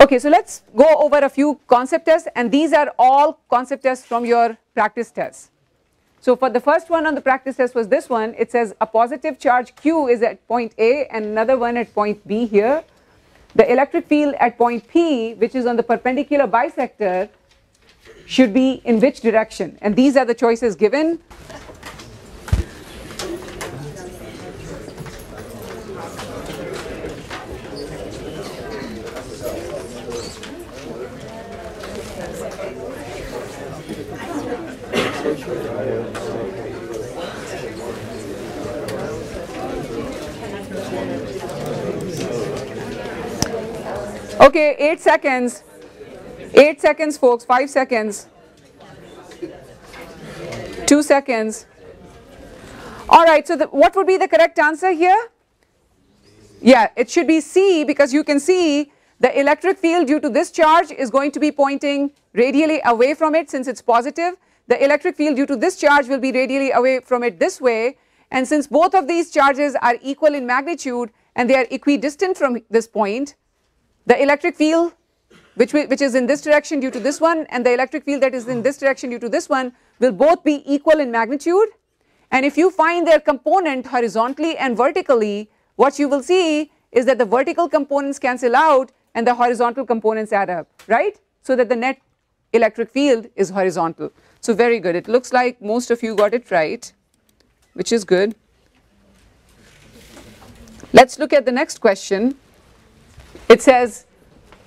Okay, so let's go over a few concept tests, and these are all concept tests from your practice tests. So for the first one on the practice test was this one. It says a positive charge Q is at point A and another one at point B here. The electric field at point P, which is on the perpendicular bisector, should be in which direction? And these are the choices given. Okay, 8 seconds. 8 seconds, folks. 5 seconds. 2 seconds. All right, so what would be the correct answer here? Yeah, it should be C, because you can see the electric field due to this charge is going to be pointing radially away from it since it's positive. The electric field due to this charge will be radially away from it this way. And since both of these charges are equal in magnitude and they are equidistant from this point, the electric field which is in this direction due to this one and the electric field that is in this direction due to this one will both be equal in magnitude. And if you find their component horizontally and vertically, what you will see is that the vertical components cancel out and the horizontal components add up, right? So that the net electric field is horizontal. So very good. It looks like most of you got it right, which is good. Let's look at the next question. It says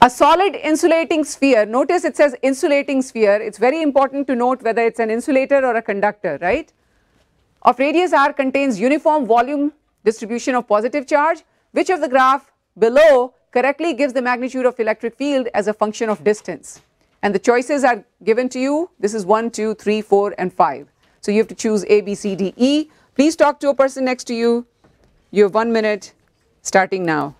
a solid insulating sphere. Notice it says insulating sphere. It's very important to note whether it's an insulator or a conductor, right? Of radius r contains uniform volume distribution of positive charge. Which of the graph below correctly gives the magnitude of electric field as a function of distance? And the choices are given to you. This is 1, 2, 3, 4, and 5. So you have to choose A, B, C, D, E. Please talk to a person next to you. You have 1 minute starting now.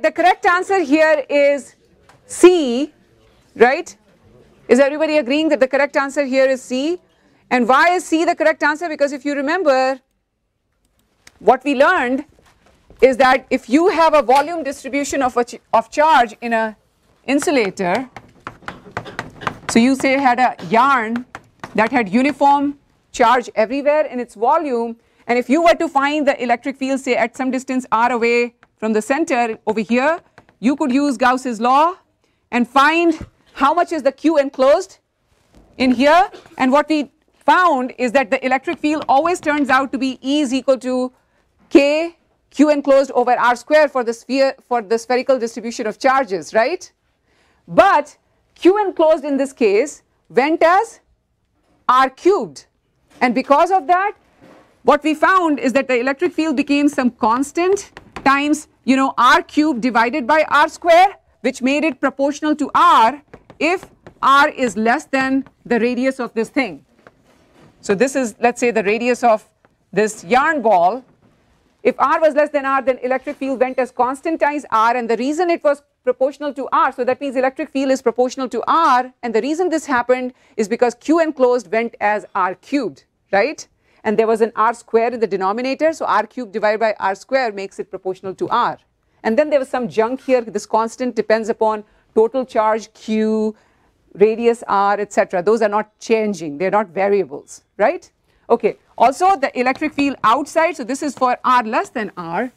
The correct answer here is C, right? Is everybody agreeing that the correct answer here is C? And why is C the correct answer? Because if you remember, what we learned is that if you have a volume distribution of charge in an insulator, so you say had a yarn that had uniform charge everywhere in its volume, and if you were to find the electric field, say at some distance r away from the center over here, you could use Gauss's law and find how much is the Q enclosed in here. And what we found is that the electric field always turns out to be E is equal to K Q enclosed over R square for the sphere, for the spherical distribution of charges, right? But Q enclosed in this case went as R cubed, and because of that, what we found is that the electric field became some constant times, you know, r cubed divided by r square, which made it proportional to r if r is less than the radius of this thing. So this is, let's say, the radius of this yarn ball. If r was less than r, then electric field went as constant times r, and the reason it was proportional to r, so that means electric field is proportional to r, and the reason this happened is because Q enclosed went as r cubed, right? And there was an r square in the denominator, so r cubed divided by r square makes it proportional to r. And then there was some junk here. This constant depends upon total charge Q, radius r, etc. Those are not changing. They are not variables, right? Okay. Also, the electric field outside, so this is for r less than r.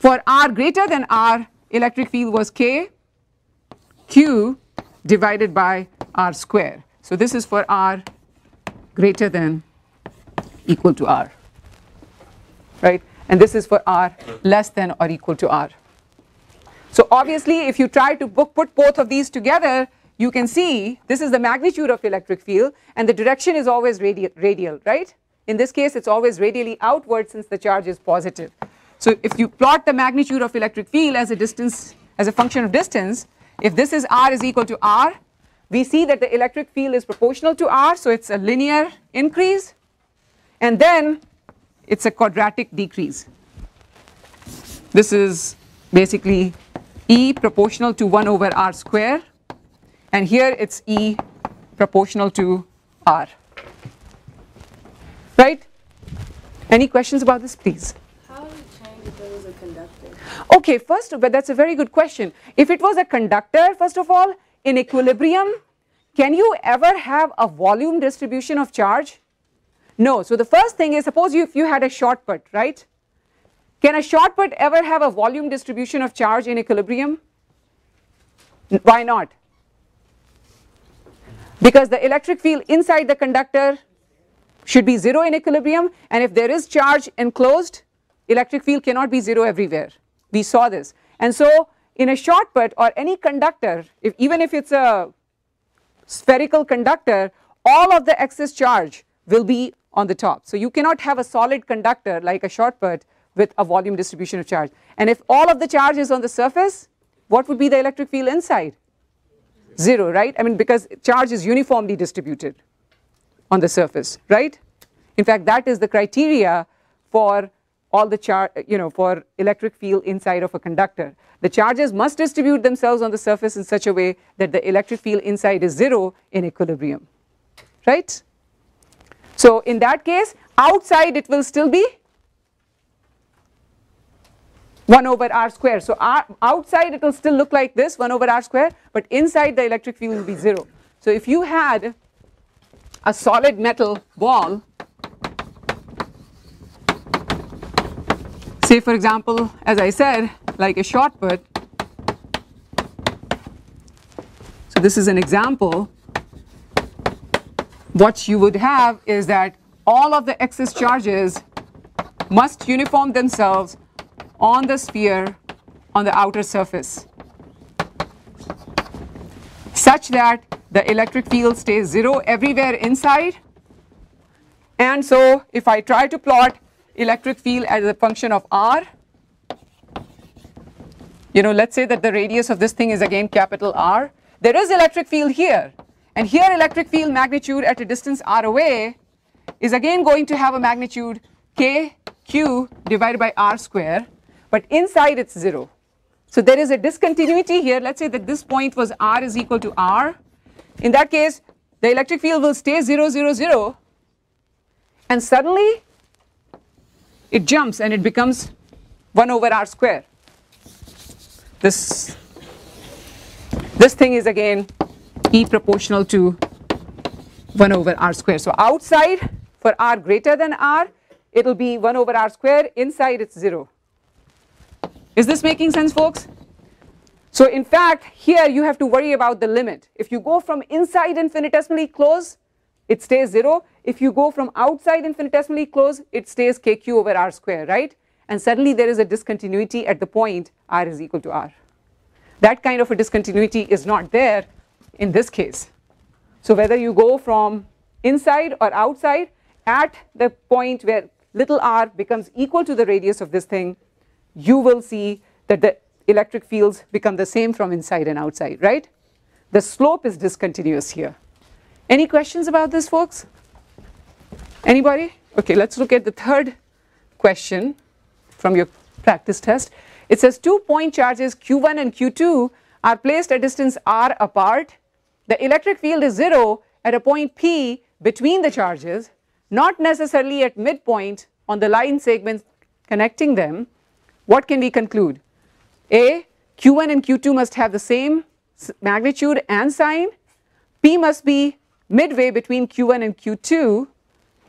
For r greater than r, electric field was kq divided by r square. So this is for r greater than equal to r, right? And this is for r less than or equal to r. So obviously, if you try to put both of these together, you can see this is the magnitude of electric field, and the direction is always radial, right? In this case, it's always radially outward since the charge is positive. So if you plot the magnitude of electric field as a distance, as a function of distance, if this is r is equal to r, we see that the electric field is proportional to r, so it's a linear increase, and then it's a quadratic decrease. This is basically E proportional to 1 over r square, and here it's E proportional to r, right? Any questions about this, please? How would it change if it was a conductor? Okay, first of all, that's a very good question. If it was a conductor, first of all, in equilibrium, can you ever have a volume distribution of charge? No. So the first thing is, suppose if you had a short put, right? Can a short put ever have a volume distribution of charge in equilibrium? Why not? Because the electric field inside the conductor should be zero in equilibrium, and if there is charge enclosed, electric field cannot be zero everywhere. We saw this. And so in a short put or any conductor, even if it's a spherical conductor, all of the excess charge will be on the top. So you cannot have a solid conductor like a short put with a volume distribution of charge. And if all of the charge is on the surface, what would be the electric field inside? Zero, right? I mean, because charge is uniformly distributed on the surface, right? In fact, that is the criteria for all the charge, you know, for electric field inside of a conductor. The charges must distribute themselves on the surface in such a way that the electric field inside is zero in equilibrium, right? So in that case, outside it will still be 1 over r square. So outside it will still look like this, 1 over r square, but inside the electric field will be 0. So if you had a solid metal ball, say for example, as I said, like a shot put, so this is an example, what you would have is that all of the excess charges must uniform themselves on the sphere on the outer surface such that the electric field stays zero everywhere inside. And so if I try to plot electric field as a function of r, you know, let's say that the radius of this thing is again capital R. There is electric field here, and here electric field magnitude at a distance r away is again going to have a magnitude kq divided by r square, but inside it's 0. So there is a discontinuity here. Let's say that this point was r is equal to r. In that case, the electric field will stay 0, 0, 0, and suddenly it jumps and it becomes 1 over r square. This thing is again E proportional to 1 over r square. So outside for r greater than r, it will be 1 over r square, inside it's 0. Is this making sense, folks? So in fact, here you have to worry about the limit. If you go from inside infinitesimally close, it stays 0. If you go from outside infinitesimally close, it stays kq over r square, right? And suddenly there is a discontinuity at the point r is equal to r. That kind of a discontinuity is not there in this case. So whether you go from inside or outside, at the point where little r becomes equal to the radius of this thing, you will see that the electric fields become the same from inside and outside, right? The slope is discontinuous here. Any questions about this, folks? Anybody? Okay, let's look at the third question from your practice test. It says two point charges Q1 and Q2 are placed at distance r apart. The electric field is 0 at a point P between the charges, not necessarily at midpoint on the line segments connecting them. What can we conclude? A, Q1 and Q2 must have the same magnitude and sign. P must be midway between Q1 and Q2.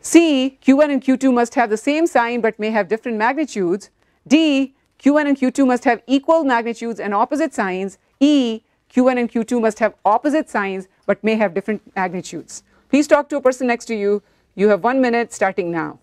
C, Q1 and Q2 must have the same sign but may have different magnitudes. D, Q1 and Q2 must have equal magnitudes and opposite signs. E, Q1 and Q2 must have opposite signs but may have different magnitudes. Please talk to a person next to you. You have 1 minute starting now.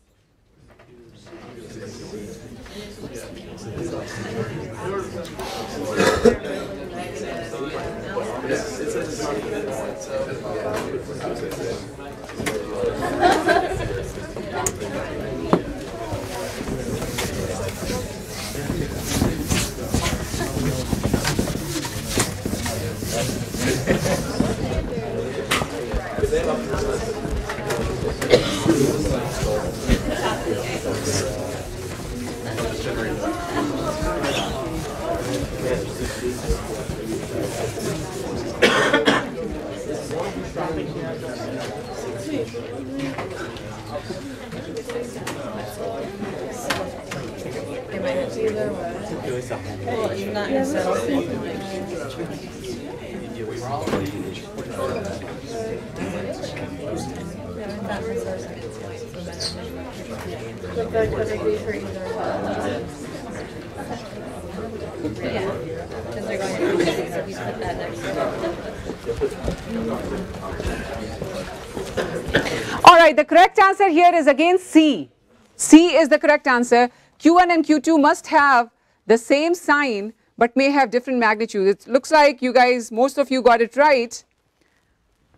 Alright, the correct answer here is again C. C is the correct answer. Q1 and Q2 must have the same sign but may have different magnitudes. It looks like you guys, most of you got it right.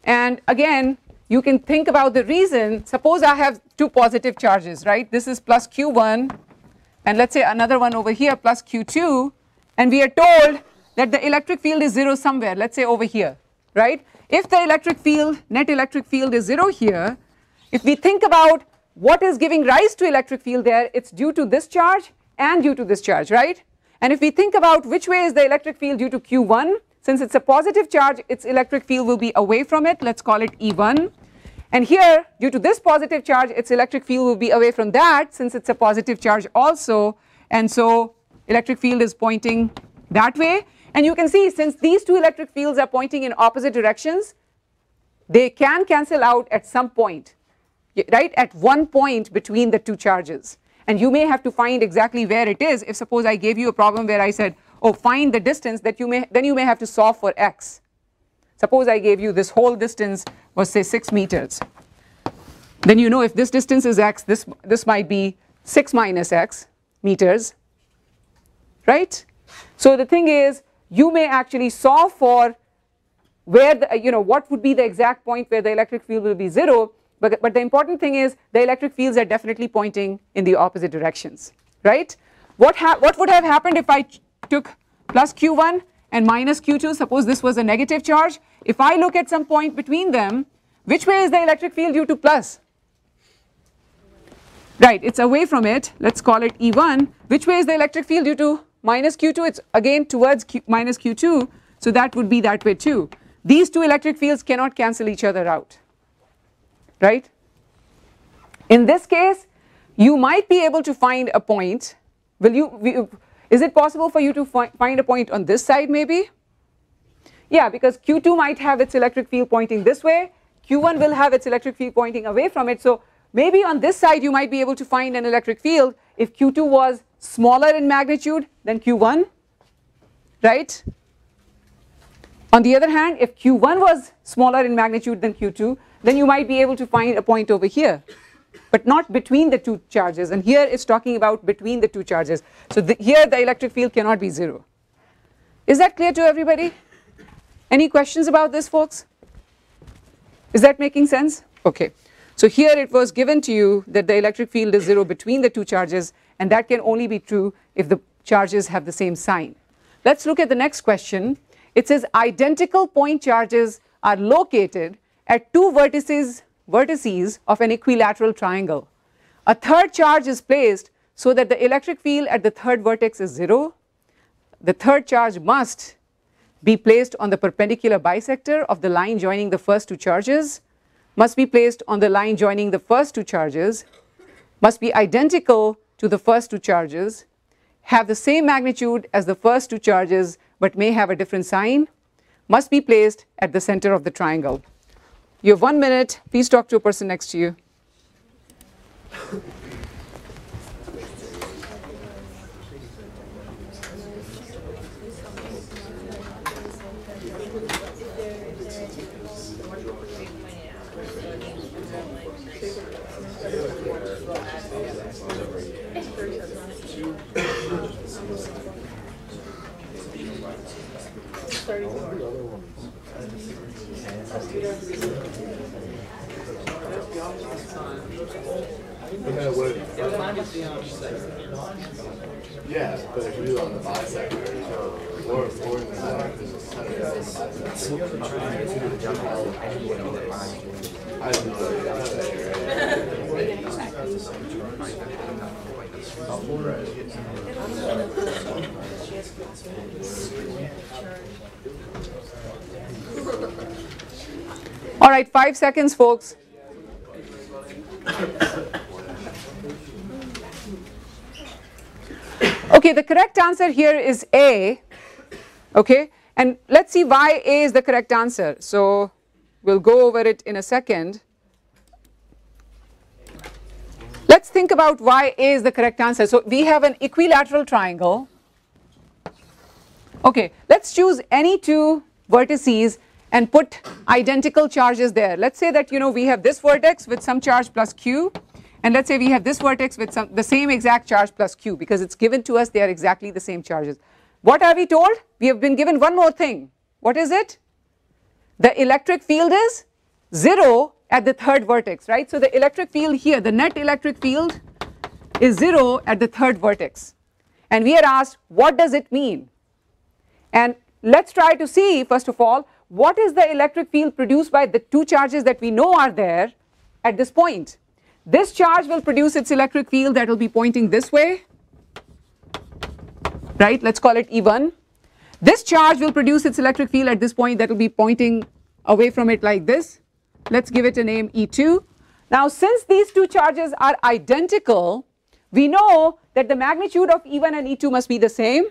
And again, you can think about the reason. Suppose I have two positive charges, right? This is plus Q1 and let's say another one over here plus Q2, and we are told that the electric field is zero somewhere, let's say over here, right? If the electric field, net electric field is zero here, if we think about what is giving rise to electric field there, it's due to this charge and due to this charge, right? And if we think about which way is the electric field due to Q1, since it's a positive charge, its electric field will be away from it, let's call it E1. And here, due to this positive charge, its electric field will be away from that, since it's a positive charge also, and so electric field is pointing that way. And you can see, since these two electric fields are pointing in opposite directions, they can cancel out at some point, right, at one point between the two charges. And you may have to find exactly where it is. If suppose I gave you a problem where I said, oh, find the distance, that you may have to solve for x. Suppose I gave you this whole distance was say 6 meters. Then you know if this distance is x, this might be 6 minus x meters, right? So the thing is, you may actually solve for where the, what would be the exact point where the electric field will be zero, but the important thing is the electric fields are definitely pointing in the opposite directions, right? What would have happened if I took plus Q1 and minus Q2, suppose this was a negative charge? If I look at some point between them, which way is the electric field due to plus? Right, it's away from it, let's call it E1. Which way is the electric field due to minus Q2? It's again towards minus Q2, so that would be that way too. These two electric fields cannot cancel each other out, right? In this case, you might be able to find a point. Is it possible for you to find a point on this side maybe? Yeah, because Q2 might have its electric field pointing this way, Q1 will have its electric field pointing away from it, so maybe on this side you might be able to find an electric field if Q2 was smaller in magnitude than Q1, right? On the other hand, if Q1 was smaller in magnitude than Q2, then you might be able to find a point over here, but not between the two charges, and here it's talking about between the two charges. So here the electric field cannot be zero. Is that clear to everybody? Any questions about this, folks? Is that making sense? Okay. So here it was given to you that the electric field is zero between the two charges, and that can only be true if the charges have the same sign. Let's look at the next question. It says identical point charges are located at two vertices of an equilateral triangle. A third charge is placed so that the electric field at the third vertex is zero. The third charge must be placed on the perpendicular bisector of the line joining the first two charges, must be identical to the first two charges, have the same magnitude as the first two charges but may have a different sign, must be placed at the center of the triangle. You have 1 minute. Please talk to a person next to you. Yeah, but if you do on the bisector, or in the center, there's a center on the bisector. I don't know. All right, 5 seconds, folks. Okay, the correct answer here is A, okay, and let's see why A is the correct answer. So we'll go over it in a second. Let's think about why A is the correct answer. So we have an equilateral triangle. Okay, let's choose any two vertices and put identical charges there. Let's say that, you know, we have this vertex with some charge plus Q. And let's say we have this vertex with the same exact charge plus Q, because it's given to us, they are exactly the same charges. What are we told? We have been given one more thing. What is it? The electric field is 0 at the third vertex, right? So the electric field here, the net electric field is 0 at the third vertex. And we are asked, what does it mean? And let's try to see, first of all, what is the electric field produced by the two charges that we know are there at this point? This charge will produce its electric field that will be pointing this way, right? Let's call it E1. This charge will produce its electric field at this point that will be pointing away from it like this. Let's give it a name E2. Now, since these two charges are identical, we know that the magnitude of E1 and E2 must be the same,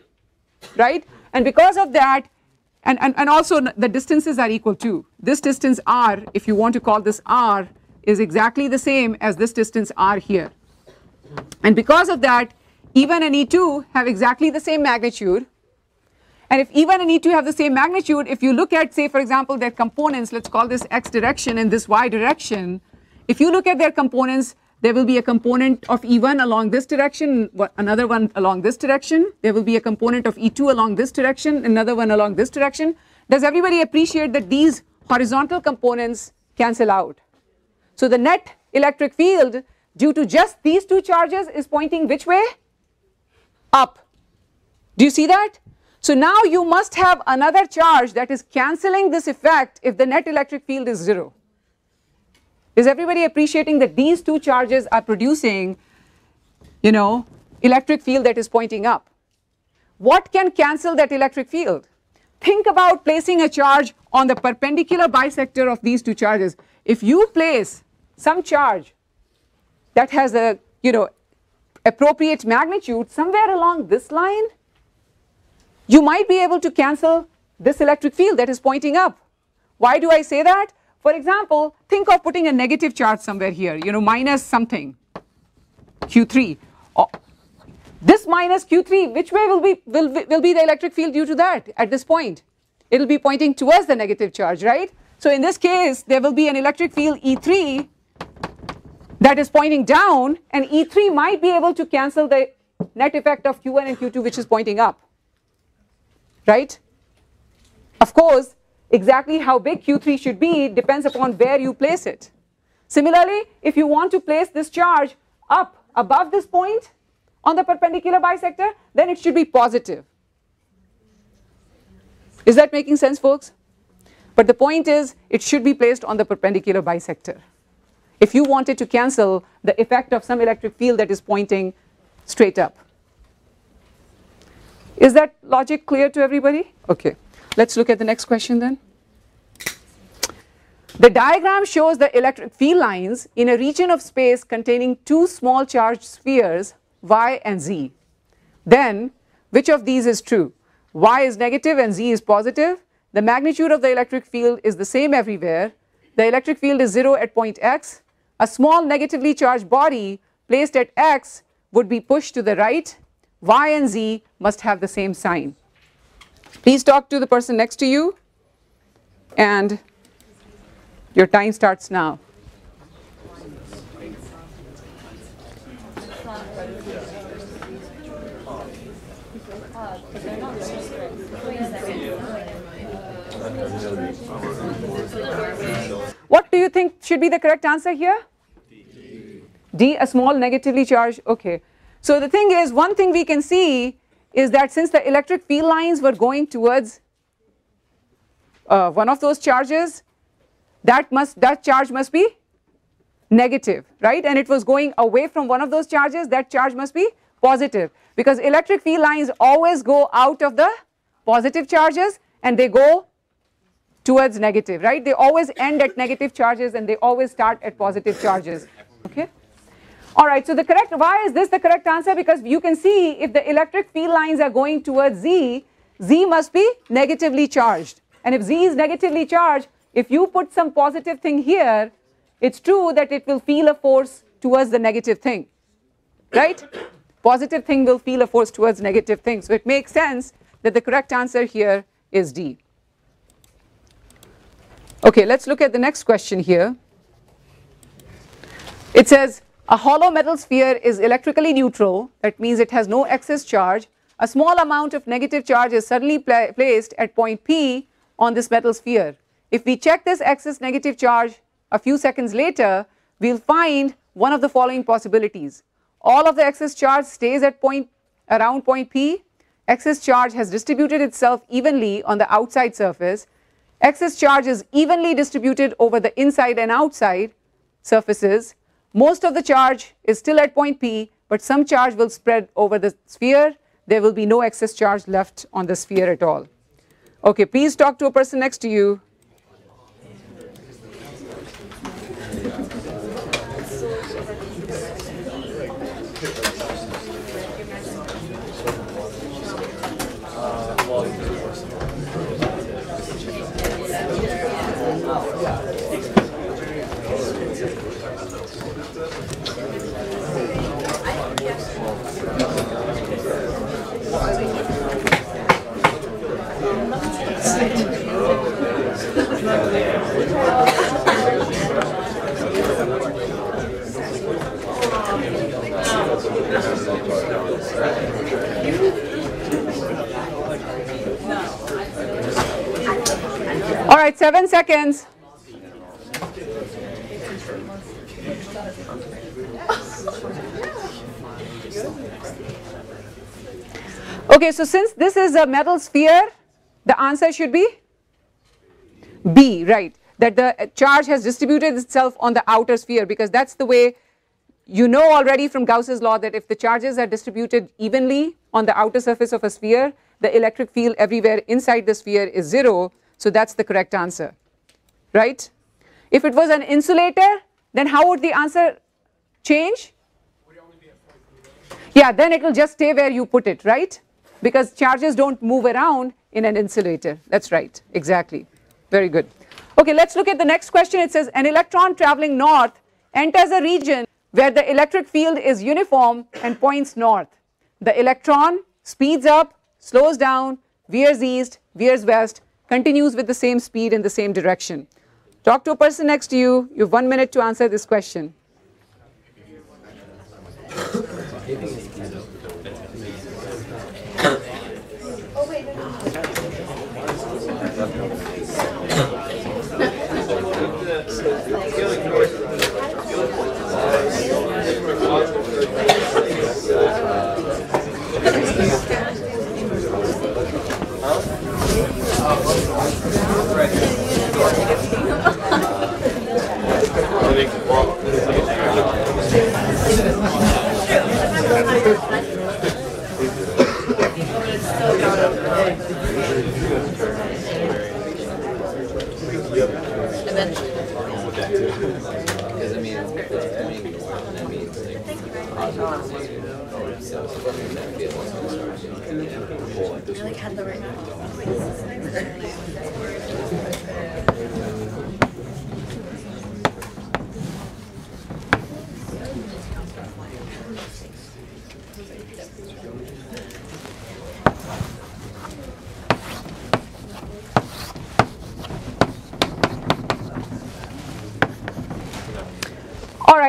right? And because of that, and also the distances are equal too. This distance R, if you want to call this R, is exactly the same as this distance R here. And because of that, E1 and E2 have exactly the same magnitude. And if E1 and E2 have the same magnitude, if you look at, say, for example, their components, let's call this X direction and this Y direction. If you look at their components, there will be a component of E1 along this direction, another one along this direction. There will be a component of E2 along this direction, another one along this direction. Does everybody appreciate that these horizontal components cancel out? So the net electric field due to just these two charges is pointing which way? Up. Do you see that? So now you must have another charge that is cancelling this effect if the net electric field is 0. Is everybody appreciating that these two charges are producing, you know, electric field that is pointing up? What can cancel that electric field? Think about placing a charge on the perpendicular bisector of these two charges. If you place some charge that has a, you know, appropriate magnitude somewhere along this line, you might be able to cancel this electric field that is pointing up. Why do I say that? For example, think of putting a negative charge somewhere here, you know, minus something, Q3. Oh, this minus Q3, which way will be the electric field due to that at this point? It will be pointing towards the negative charge, right? So in this case, there will be an electric field E3 that is pointing down, and E3 might be able to cancel the net effect of Q1 and Q2, which is pointing up, right? Of course, exactly how big Q3 should be depends upon where you place it. Similarly, if you want to place this charge up above this point on the perpendicular bisector, then it should be positive. Is that making sense, folks? But the point is, it should be placed on the perpendicular bisector if you wanted to cancel the effect of some electric field that is pointing straight up. Is that logic clear to everybody? Okay, let's look at the next question then. The diagram shows the electric field lines in a region of space containing two small charged spheres, Y and Z. Then, which of these is true? Y is negative and Z is positive. The magnitude of the electric field is the same everywhere. The electric field is 0 at point X. A small negatively charged body placed at X would be pushed to the right. Y and Z must have the same sign. Please talk to the person next to you, and your time starts now. should be the correct answer here? D. D, a small negatively charged, okay. So the thing is, one thing we can see is that since the electric field lines were going towards one of those charges, that charge must be negative, right? And it was going away from one of those charges, that charge must be positive, because electric field lines always go out of the positive charges and they go towards negative, right? They always end at negative charges and they always start at positive charges, okay? All right, so the correct, why is this the correct answer? Because you can see if the electric field lines are going towards Z, Z must be negatively charged. And if Z is negatively charged, if you put some positive thing here, it's true that it will feel a force towards the negative thing, right? Positive thing will feel a force towards negative thing. So it makes sense that the correct answer here is D. Okay, let's look at the next question here. It says, a hollow metal sphere is electrically neutral, that means it has no excess charge. A small amount of negative charge is suddenly placed at point P on this metal sphere. If we check this excess negative charge a few seconds later, we'll find one of the following possibilities. All of the excess charge stays at around point P. Excess charge has distributed itself evenly on the outside surface. Excess charge is evenly distributed over the inside and outside surfaces. Most of the charge is still at point P, but some charge will spread over the sphere. There will be no excess charge left on the sphere at all. Okay, please talk to a person next to you. All right, 7 seconds. Okay, so since this is a metal sphere, the answer should be B, right? That the charge has distributed itself on the outer sphere, because that's the way you know already from Gauss's law that if the charges are distributed evenly on the outer surface of a sphere, the electric field everywhere inside the sphere is zero. So that's the correct answer, right? If it was an insulator, then how would the answer change? Yeah, then it will just stay where you put it, right? Because charges don't move around in an insulator. That's right, exactly. Very good. Okay, let's look at the next question. It says, an electron traveling north enters a region where the electric field is uniform and points north. The electron speeds up, slows down, veers east, veers west, continues with the same speed in the same direction. Talk to a person next to you. You have 1 minute to answer this question.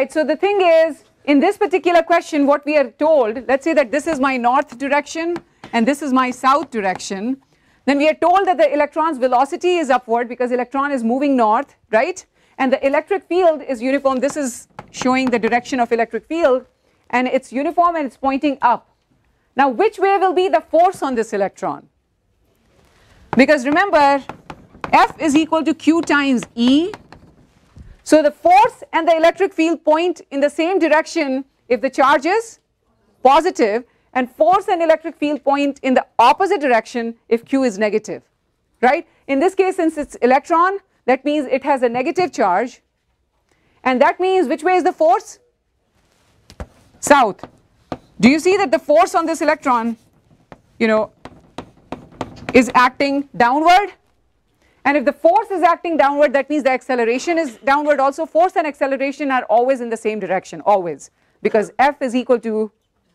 So the thing is, in this particular question, what we are told, let's say that this is my north direction and this is my south direction. Then we are told that the electron's velocity is upward because electron is moving north, right? And the electric field is uniform. This is showing the direction of electric field, and it's uniform and it's pointing up. Now, which way will be the force on this electron? Because remember, F is equal to Q times E. So the force and the electric field point in the same direction if the charge is positive, and force and electric field point in the opposite direction if Q is negative, right? In this case, since it's electron, that means it has a negative charge, and that means which way is the force? South. Do you see that the force on this electron, you know, is acting downward? And if the force is acting downward, that means the acceleration is downward also. Force and acceleration are always in the same direction, always, because F is equal to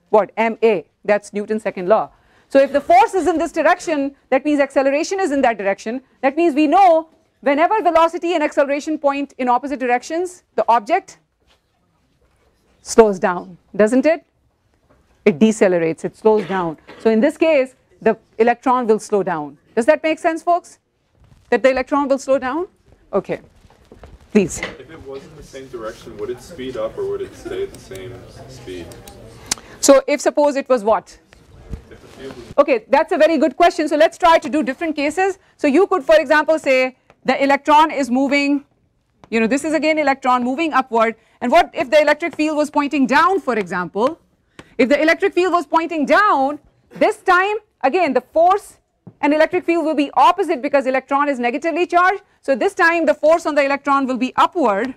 what? MA. That's Newton's second law. So if the force is in this direction, that means acceleration is in that direction. That means we know whenever velocity and acceleration point in opposite directions, the object slows down, doesn't it? It decelerates, it slows down. So in this case, the electron will slow down. Does that make sense, folks? That the electron will slow down? Okay, please. If it was in the same direction, would it speed up or would it stay at the same speed? So if suppose it was what? Okay, that's a very good question. So let's try to do different cases. So you could, for example, say the electron is moving, you know, this is again electron moving upward. And what if the electric field was pointing down, for example? If the electric field was pointing down, this time, again, the force and electric field will be opposite because electron is negatively charged. So this time the force on the electron will be upward.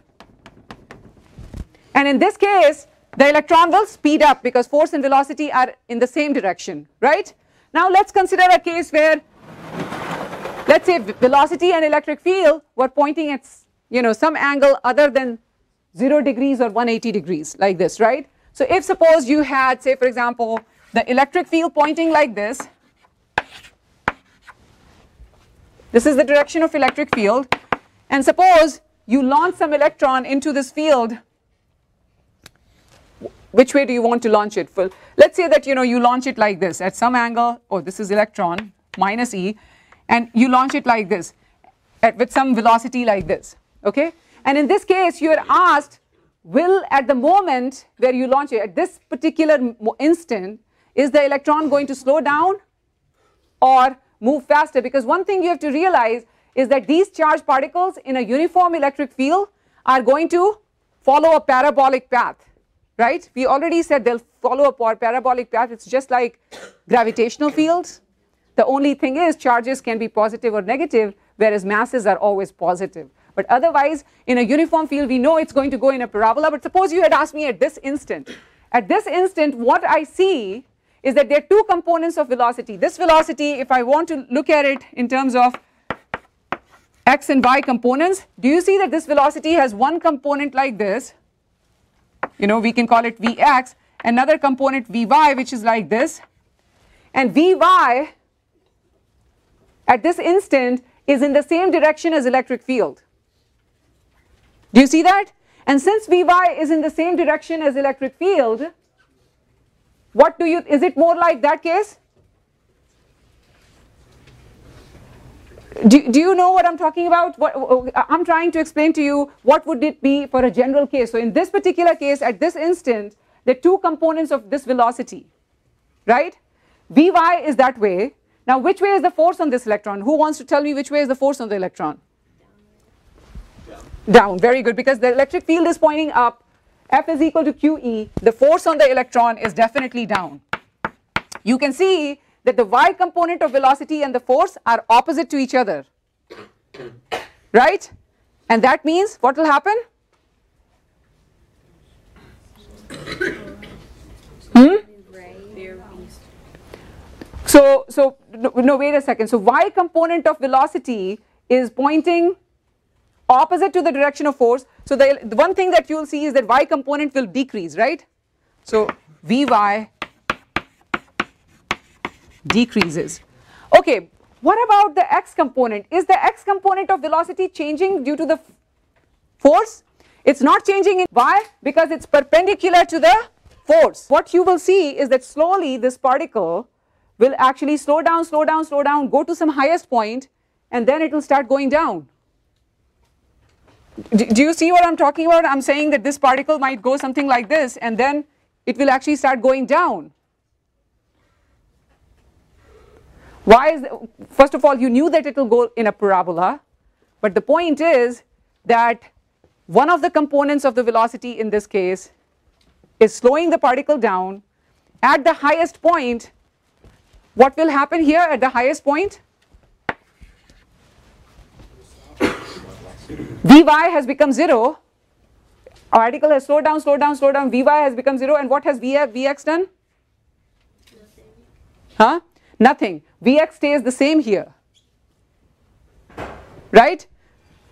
And in this case, the electron will speed up because force and velocity are in the same direction, right? Now let's consider a case where, let's say velocity and electric field were pointing at, you know, some angle other than 0 degrees or 180 degrees like this, right? So if suppose you had, say for example, the electric field pointing like this. This is the direction of electric field, and suppose you launch some electron into this field. Which way do you want to launch it? Well, let's say that, you know, you launch it like this at some angle. Oh, this is electron minus E, and you launch it like this with some velocity like this. Okay, and in this case, you are asked, will at the moment where you launch it, at this particular instant, is the electron going to slow down or move faster? Because one thing you have to realize is that these charged particles in a uniform electric field are going to follow a parabolic path, right? We already said they'll follow a parabolic path. It's just like gravitational fields. The only thing is charges can be positive or negative, whereas masses are always positive. But otherwise, in a uniform field, we know it's going to go in a parabola. But suppose you had asked me at this instant. At this instant, what I see is that there are two components of velocity. This velocity, if I want to look at it in terms of x and y components, do you see that this velocity has one component like this? You know, we can call it Vx, another component Vy, which is like this. And Vy at this instant is in the same direction as electric field. Do you see that? And since Vy is in the same direction as electric field, what do you, is it more like that case? Do you know what I'm talking about? What I'm trying to explain to you, what would it be for a general case? So in this particular case, at this instant, the two components of this velocity, right? Vy is that way. Now, which way is the force on this electron? Who wants to tell me which way is the force on the electron? Down. Very good, because the electric field is pointing up. F is equal to QE, the force on the electron is definitely down. You can see that the y component of velocity and the force are opposite to each other, right? And that means what will happen? So no, wait a second. So y component of velocity is pointing opposite to the direction of force. So the one thing that you will see is that y component will decrease, right? So Vy decreases. Okay, what about the x component? Is the x component of velocity changing due to the force? It's not changing in y because it's perpendicular to the force. What you will see is that slowly this particle will actually slow down, go to some highest point, and then it will start going down. Do you see what I'm talking about? I'm saying that this particle might go something like this, and then it will actually start going down. Why is that? First of all, you knew that it will go in a parabola, but the point is that one of the components of the velocity in this case is slowing the particle down. At the highest point, what will happen here at the highest point? Vy has become 0. Our article has slowed down, slowed down, slowed down. Vy has become 0, and what has Vx done? Nothing. Huh? Nothing. Vx stays the same here, right?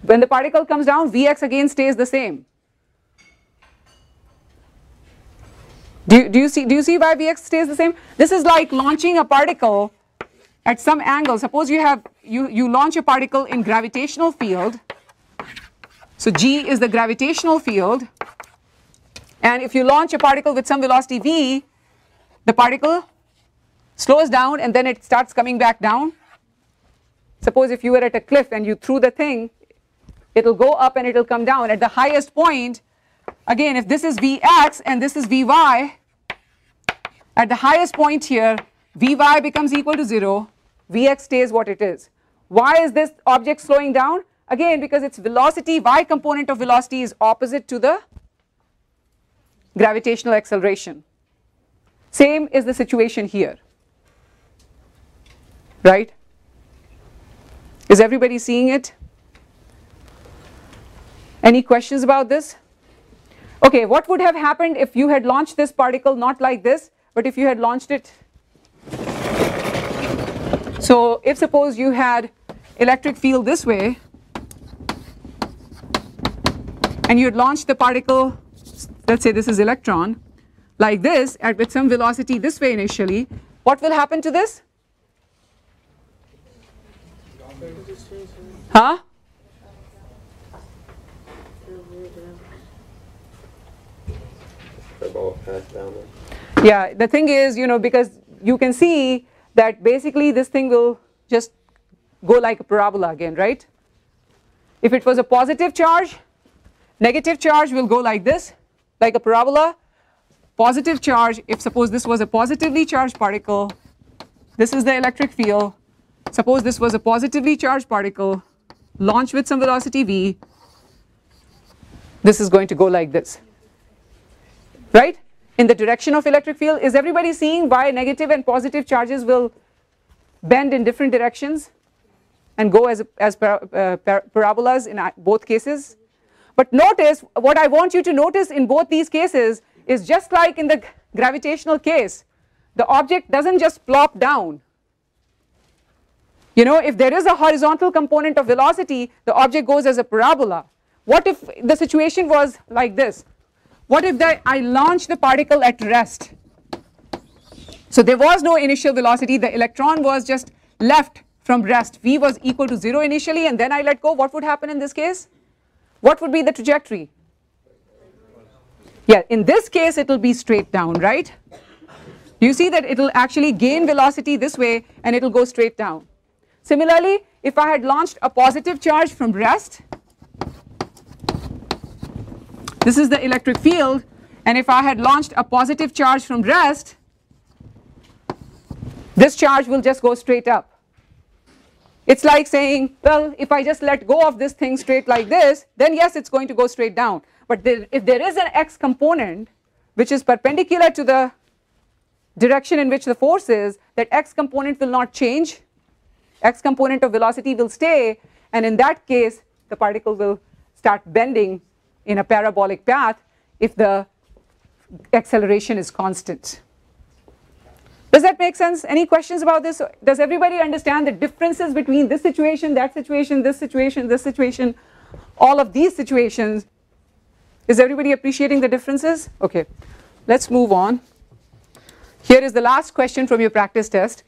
When the particle comes down, Vx again stays the same. Do you see why Vx stays the same? This is like launching a particle at some angle. Suppose you launch a particle in gravitational field. So G is the gravitational field, and if you launch a particle with some velocity v, the particle slows down and then it starts coming back down. Suppose if you were at a cliff and you threw the thing, it will go up and it will come down. At the highest point, again, if this is Vx and this is Vy, at the highest point here, Vy becomes equal to 0, Vx stays what it is. Why is this object slowing down? Again, because its velocity, y component of velocity, is opposite to the gravitational acceleration. Same is the situation here, right? Is everybody seeing it? Any questions about this? Okay, what would have happened if you had launched this particle not like this, but if you had launched it? So if suppose you had electric field this way, and you had launched the particle, let's say this is electron, like this, at with some velocity this way initially, what will happen to this? Huh? Yeah, the thing is, you know, because you can see that basically this thing will just go like a parabola again, right? If it was a positive charge, negative charge will go like this, like a parabola. Positive charge, if suppose this was a positively charged particle, this is the electric field. Suppose this was a positively charged particle launched with some velocity v, this is going to go like this, right? In the direction of electric field. Is everybody seeing why negative and positive charges will bend in different directions and go as parabolas in both cases? But notice, what I want you to notice in both these cases is, just like in the gravitational case, the object doesn't just plop down. You know, if there is a horizontal component of velocity, the object goes as a parabola. What if the situation was like this? What if I launch the particle at rest? So there was no initial velocity, the electron was just left from rest. V was equal to 0 initially, and then I let go. What would happen in this case? What would be the trajectory? Yeah, in this case it will be straight down, right? You see that it will actually gain velocity this way and it will go straight down. Similarly, if I had launched a positive charge from rest, this is the electric field, and if I had launched a positive charge from rest, this charge will just go straight up. It's like saying, well, if I just let go of this thing straight like this, then yes, it's going to go straight down. But if there is an x component which is perpendicular to the direction in which the force is, that x component will not change. X component of velocity will stay, and in that case, the particle will start bending in a parabolic path if the acceleration is constant. Does that make sense? Any questions about this? Does everybody understand the differences between this situation, that situation, this situation, this situation, all of these situations? Is everybody appreciating the differences? Okay, let's move on. Here is the last question from your practice test.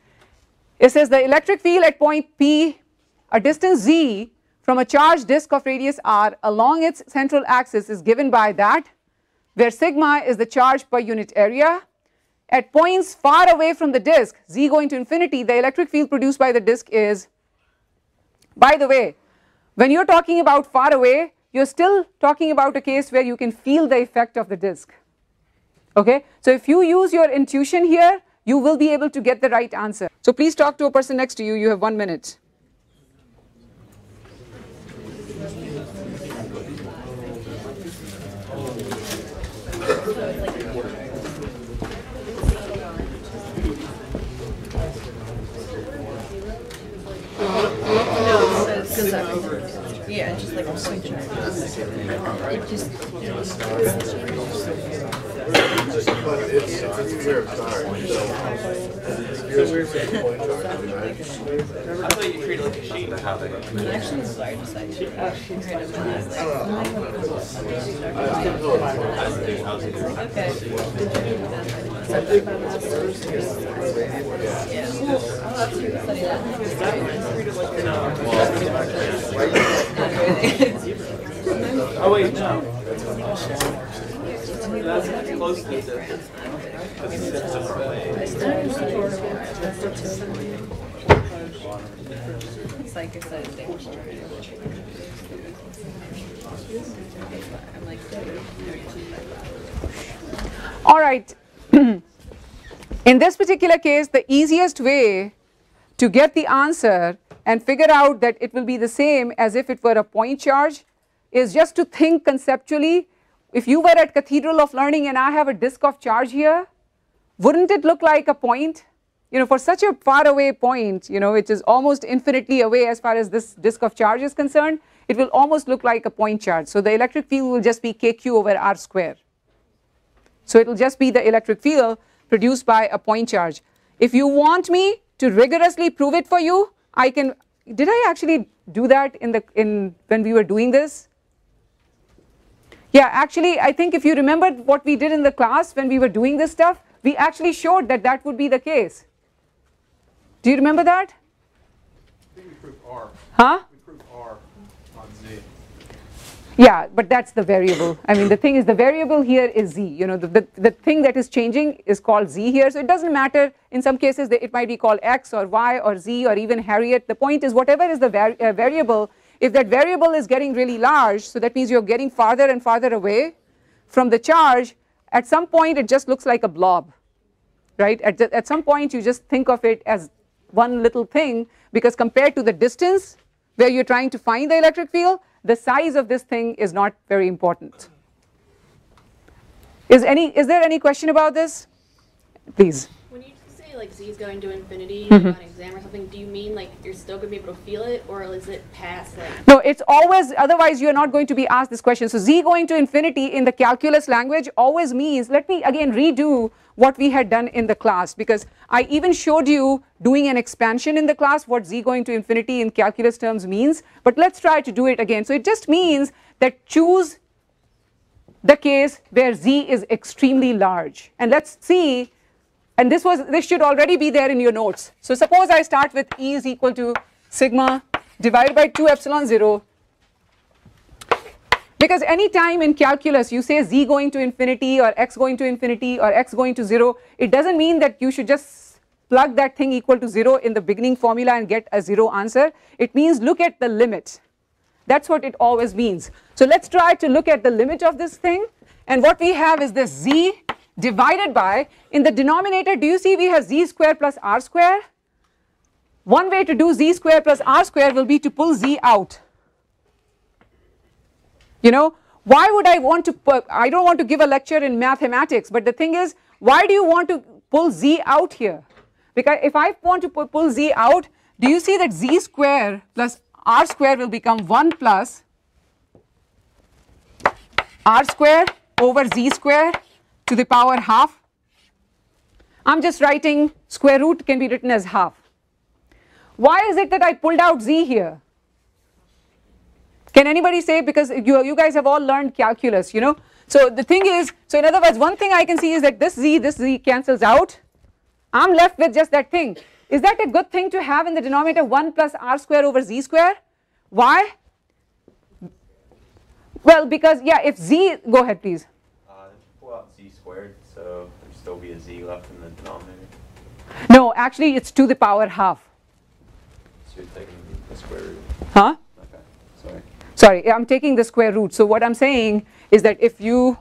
It says the electric field at point P, a distance z from a charged disk of radius r along its central axis is given by that, where sigma is the charge per unit area. At points far away from the disk, z going to infinity, the electric field produced by the disk is. By the way, when you're talking about far away, you're still talking about a case where you can feel the effect of the disc. Okay, so if you use your intuition here, you will be able to get the right answer. So please talk to a person next to you. You have 1 minute. Yeah, just like a switch. It just. I thought you treated like a sheet. Actually, Oh wait, no. That's close to the All right. In this particular case, the easiest way to get the answer and figure out that it will be the same as if it were a point charge is just to think conceptually. If you were at Cathedral of Learning and I have a disk of charge here, wouldn't it look like a point? You know, for such a far away point, you know, which is almost infinitely away as far as this disk of charge is concerned, it will almost look like a point charge. So the electric field will just be kq/r². So it will just be the electric field produced by a point charge. If you want me to rigorously prove it for you, I can. Did I actually do that when we were doing this? Yeah, actually, I think if you remember what we did in the class when we were doing this stuff, we actually showed that that would be the case. Do you remember that? I think we proved R. Huh? We proved R on Z. Yeah, but that's the variable. I mean, the thing is, the variable here is Z. You know, the thing that is changing is called Z here. So it doesn't matter. In some cases, it might be called X or Y or Z or even Harriet. The point is, whatever is the variable, if that variable is getting really large, so that means you're getting farther and farther away from the charge, at some point it just looks like a blob, right? At some point you just think of it as one little thing, because compared to the distance where you're trying to find the electric field, the size of this thing is not very important. Is there any question about this? Please. When you say like Z is going to infinity on an exam or something, do you mean like you're still going to be able to feel it, or is it past that? No, it's always, otherwise you're not going to be asked this question. So Z going to infinity in the calculus language always means, let me again redo what we had done in the class, because I even showed you doing an expansion in the class what Z going to infinity in calculus terms means, but let's try to do it again. So it just means that choose the case where Z is extremely large, and let's see. And this should already be there in your notes. So suppose I start with E is equal to sigma divided by 2 epsilon 0, because any time in calculus you say Z going to infinity or X going to infinity or X going to 0, it doesn't mean that you should just plug that thing equal to 0 in the beginning formula and get a 0 answer. It means look at the limit. That's what it always means. So let's try to look at the limit of this thing, and what we have is this Z divided by, in the denominator, do you see we have z² + r²? One way to do z² + r² will be to pull Z out. You know, why would I want to, I don't want to give a lecture in mathematics, but the thing is, why do you want to pull Z out here? Because if I want to pull Z out, do you see that z² + r² will become 1 + r² over z² to the power ½. I'm just writing square root can be written as half. Why is it that I pulled out Z here? Can anybody say? Because you guys have all learned calculus, you know. So the thing is, so in other words, one thing I can see is that this z cancels out. I'm left with just that thing. Is that a good thing to have in the denominator, 1 + r² over z²? Why? Well, because yeah, if Z, go ahead please. Z², so there'd still be a Z left in the denominator. No, actually it's to the power half. So you're taking the square root. Huh? Okay, sorry. sorry, I'm taking the square root. So what I'm saying is that if you,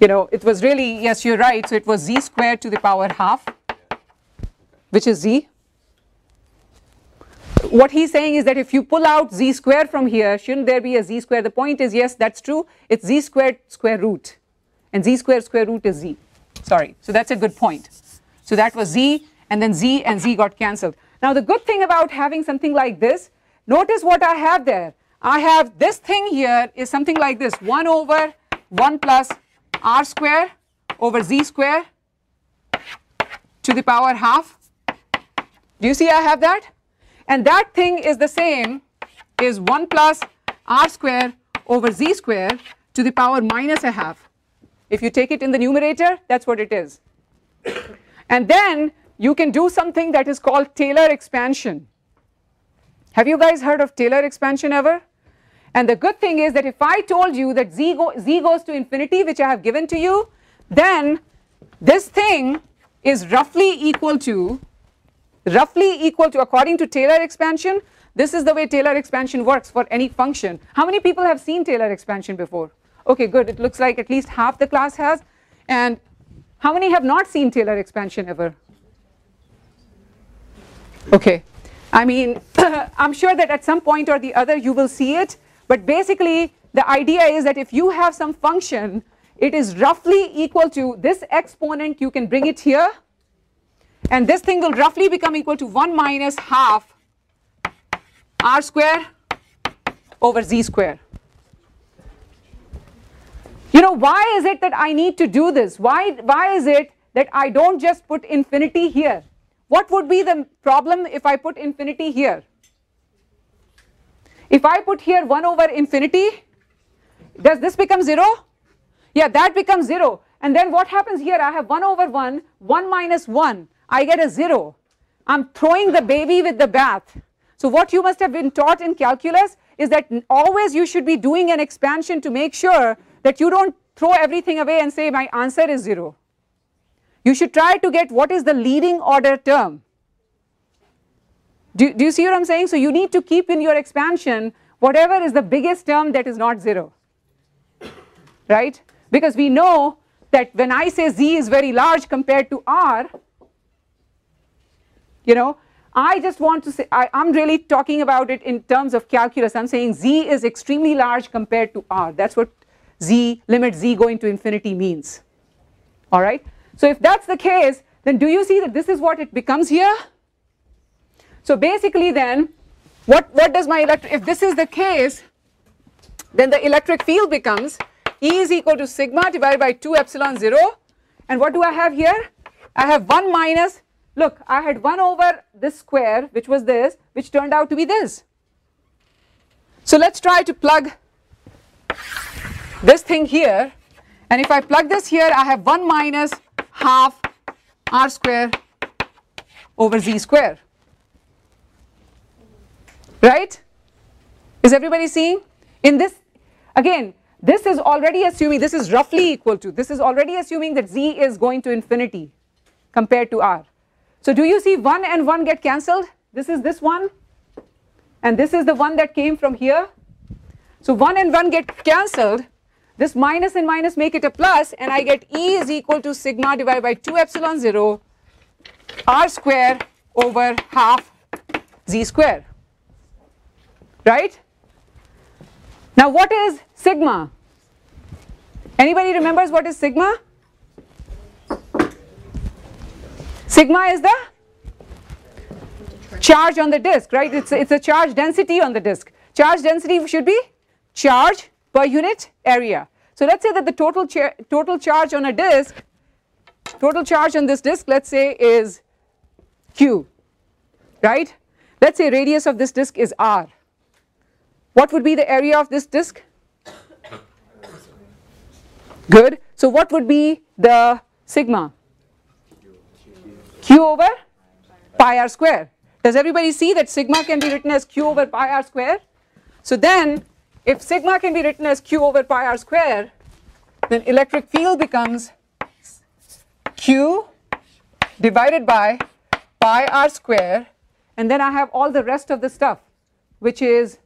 it was really, yes, you're right. So it was z squared to the power half, which is z. What he's saying is that if you pull out z squared from here, shouldn't there be a z squared? The point is, yes, that's true. It's z squared square root, and z squared square root is z. Sorry. So that's a good point. So that was z, and then z and z got cancelled. Now the good thing about having something like this, notice what I have there. I have this thing here is something like this, 1 over 1 plus r square over z square to the power half. Do you see I have that? And that thing is the same, is 1 plus r square over z square to the power minus a half. If you take it in the numerator, that's what it is. And then you can do something that is called Taylor expansion. Have you guys heard of Taylor expansion ever? And the good thing is that if I told you that z goes to infinity, which I have given to you, then this thing is roughly equal to, according to Taylor expansion, this is the way Taylor expansion works for any function. How many people have seen Taylor expansion before? Okay, good. It looks like at least half the class has. And how many have not seen Taylor expansion ever? Okay. I mean, I'm sure that at some point or the other you will see it. But basically, the idea is that if you have some function, it is roughly equal to this exponent, you can bring it here. And this thing will roughly become equal to 1 minus half r square over z square. You know, why is it that I need to do this? Why is it that I don't just put infinity here? What would be the problem if I put infinity here? If I put here 1 over infinity, does this become 0? Yeah, that becomes 0. And then what happens here? I have 1 over 1, 1 minus 1. I get a 0. I'm throwing the baby with the bath. So what you must have been taught in calculus is that always you should be doing an expansion to make sure that you don't throw everything away and say my answer is 0. You should try to get what is the leading order term. Do you see what I'm saying? So you need to keep in your expansion whatever is the biggest term that is not 0, right? Because we know that when I say z is very large compared to r, I just want to say, I'm really talking about it in terms of calculus. I'm saying z is extremely large compared to r. That's what z, limit z going to infinity means, all right? So if that's the case, then do you see that this is what it becomes here? So basically then, what does my electric, if this is the case, then the electric field becomes E is equal to sigma divided by 2 epsilon 0. And what do I have here? I have 1 minus, look, I had 1 over this square, which was this, which turned out to be this. So let's try to plug this thing here. And if I plug this here, I have 1 minus half r square over z square, right? Is everybody seeing? In this, again, this is already assuming, this is roughly equal to, this is already assuming that z is going to infinity compared to r. So do you see 1 and 1 get cancelled? This is this one, and this is the one that came from here. So 1 and 1 get cancelled. This minus and minus make it a plus, and I get E is equal to sigma divided by 2 epsilon 0 r square over half z square, right? Now what is sigma? Anybody remembers what is sigma? Sigma is the charge on the disk, right? It's a charge density on the disk. Charge density should be charge per unit area. So let's say that the total charge on a disk, total charge on this disk, let's say is Q, right? Let's say radius of this disk is R. What would be the area of this disk? Good. So what would be the sigma? Q over pi R square. Does everybody see that sigma can be written as Q over pi R square? So then, if sigma can be written as Q over pi r square, then electric field becomes Q divided by pi r square, and then I have all the rest of the stuff, which is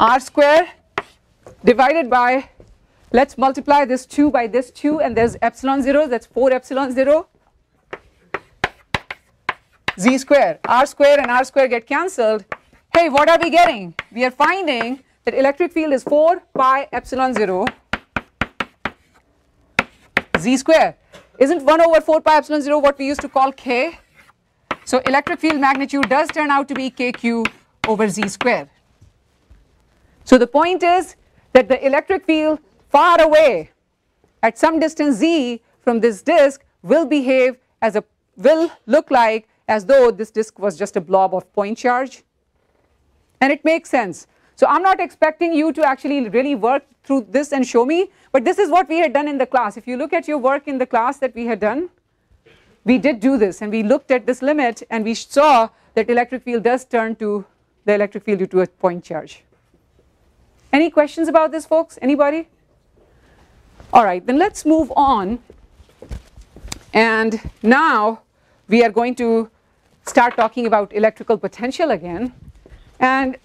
r square divided by, let's multiply this 2 by this 2, and there's epsilon 0, that's 4 epsilon 0, z square. R square and r square get cancelled. Hey, what are we getting? We are finding that electric field is 4 pi epsilon 0 z square. Isn't 1 over 4 pi epsilon 0 what we used to call k? So electric field magnitude does turn out to be kq over z square. So the point is that the electric field far away at some distance z from this disk will behave as a, will look like as though this disk was just a blob of point charge, and it makes sense. So I'm not expecting you to actually really work through this and show me, but this is what we had done in the class. If you look at your work in the class that we had done, we did do this, and we looked at this limit and we saw that electric field does turn to the electric field due to a point charge. Any questions about this, folks? Anybody? All right, then let's move on, and now we are going to start talking about electrical potential again, and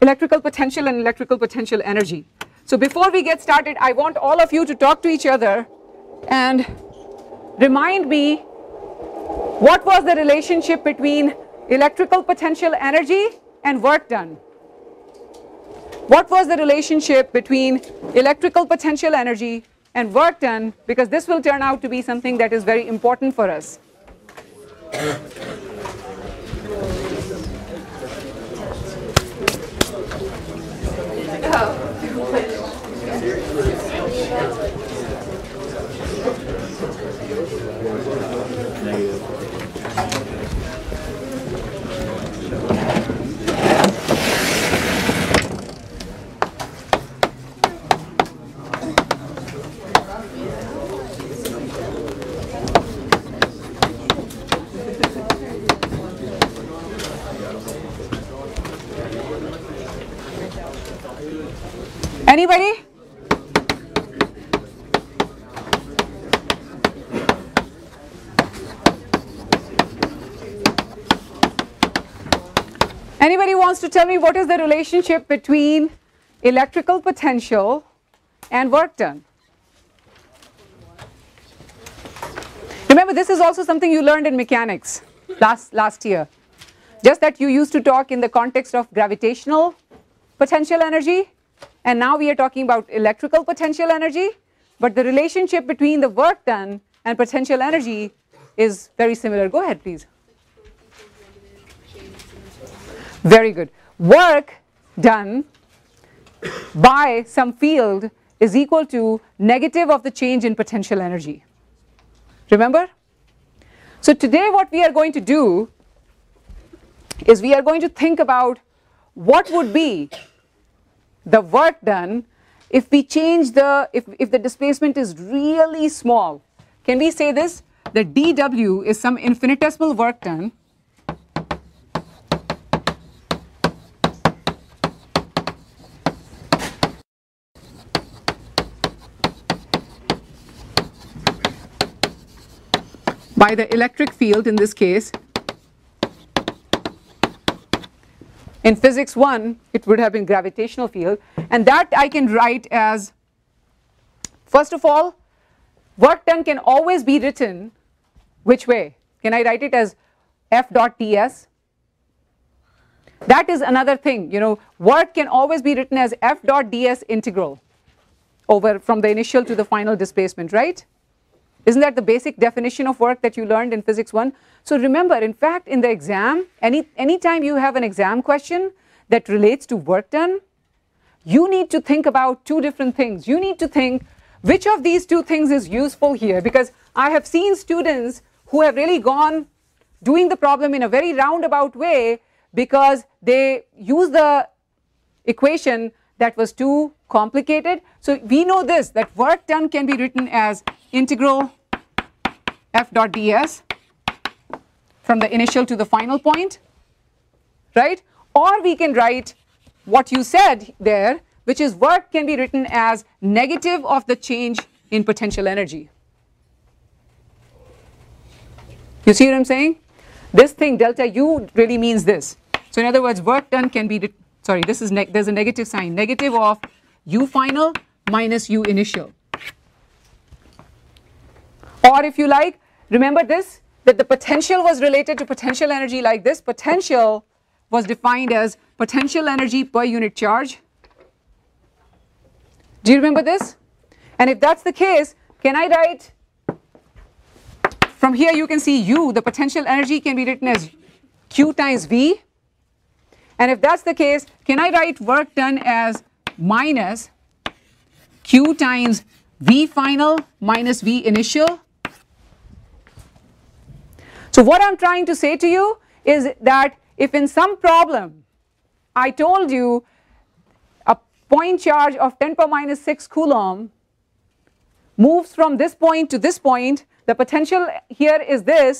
electrical potential and electrical potential energy. So before we get started, I want all of you to talk to each other and remind me, what was the relationship between electrical potential energy and work done? What was the relationship between electrical potential energy and work done? Because this will turn out to be something that is very important for us. Anybody? Anybody wants to tell me what is the relationship between electrical potential and work done? Remember, this is also something you learned in mechanics last year. Just that you used to talk in the context of gravitational potential energy, and now we are talking about electrical potential energy, but the relationship between the work done and potential energy is very similar. Go ahead, please. Very good. Work done by some field is equal to negative of the change in potential energy. Remember? So today what we are going to do is we are going to think about what would be the work done if we change the, if the displacement is really small. Can we say this? The dW is some infinitesimal work done by the electric field in this case. In physics 1, it would have been gravitational field, and that I can write as, first of all, work done can always be written which way? Can I write it as F dot ds? That is another thing, you know, work can always be written as F dot ds integral over from the initial to the final displacement, right? Isn't that the basic definition of work that you learned in physics 1? So remember, in fact, in the exam, any time you have an exam question that relates to work done, you need to think about two different things. You need to think which of these two things is useful here, because I have seen students who have really gone doing the problem in a very roundabout way because they use the equation that was too complicated. So we know this, that work done can be written as integral F dot ds from the initial to the final point, right? Or we can write what you said there, which is work can be written as negative of the change in potential energy. You see what I'm saying? This thing delta U really means this. So in other words, work done can be sorry, this is there's a negative sign, negative of u final minus u initial. Or if you like, remember this, that the potential was related to potential energy like this. Potential was defined as potential energy per unit charge. Do you remember this? And if that's the case, can I write, from here you can see U, the potential energy can be written as Q times V. And if that's the case, can I write work done as minus Q times V final minus V initial? So what I'm trying to say to you is that if in some problem I told you a point charge of 10 power minus 6 coulomb moves from this point to this point, the potential here is this,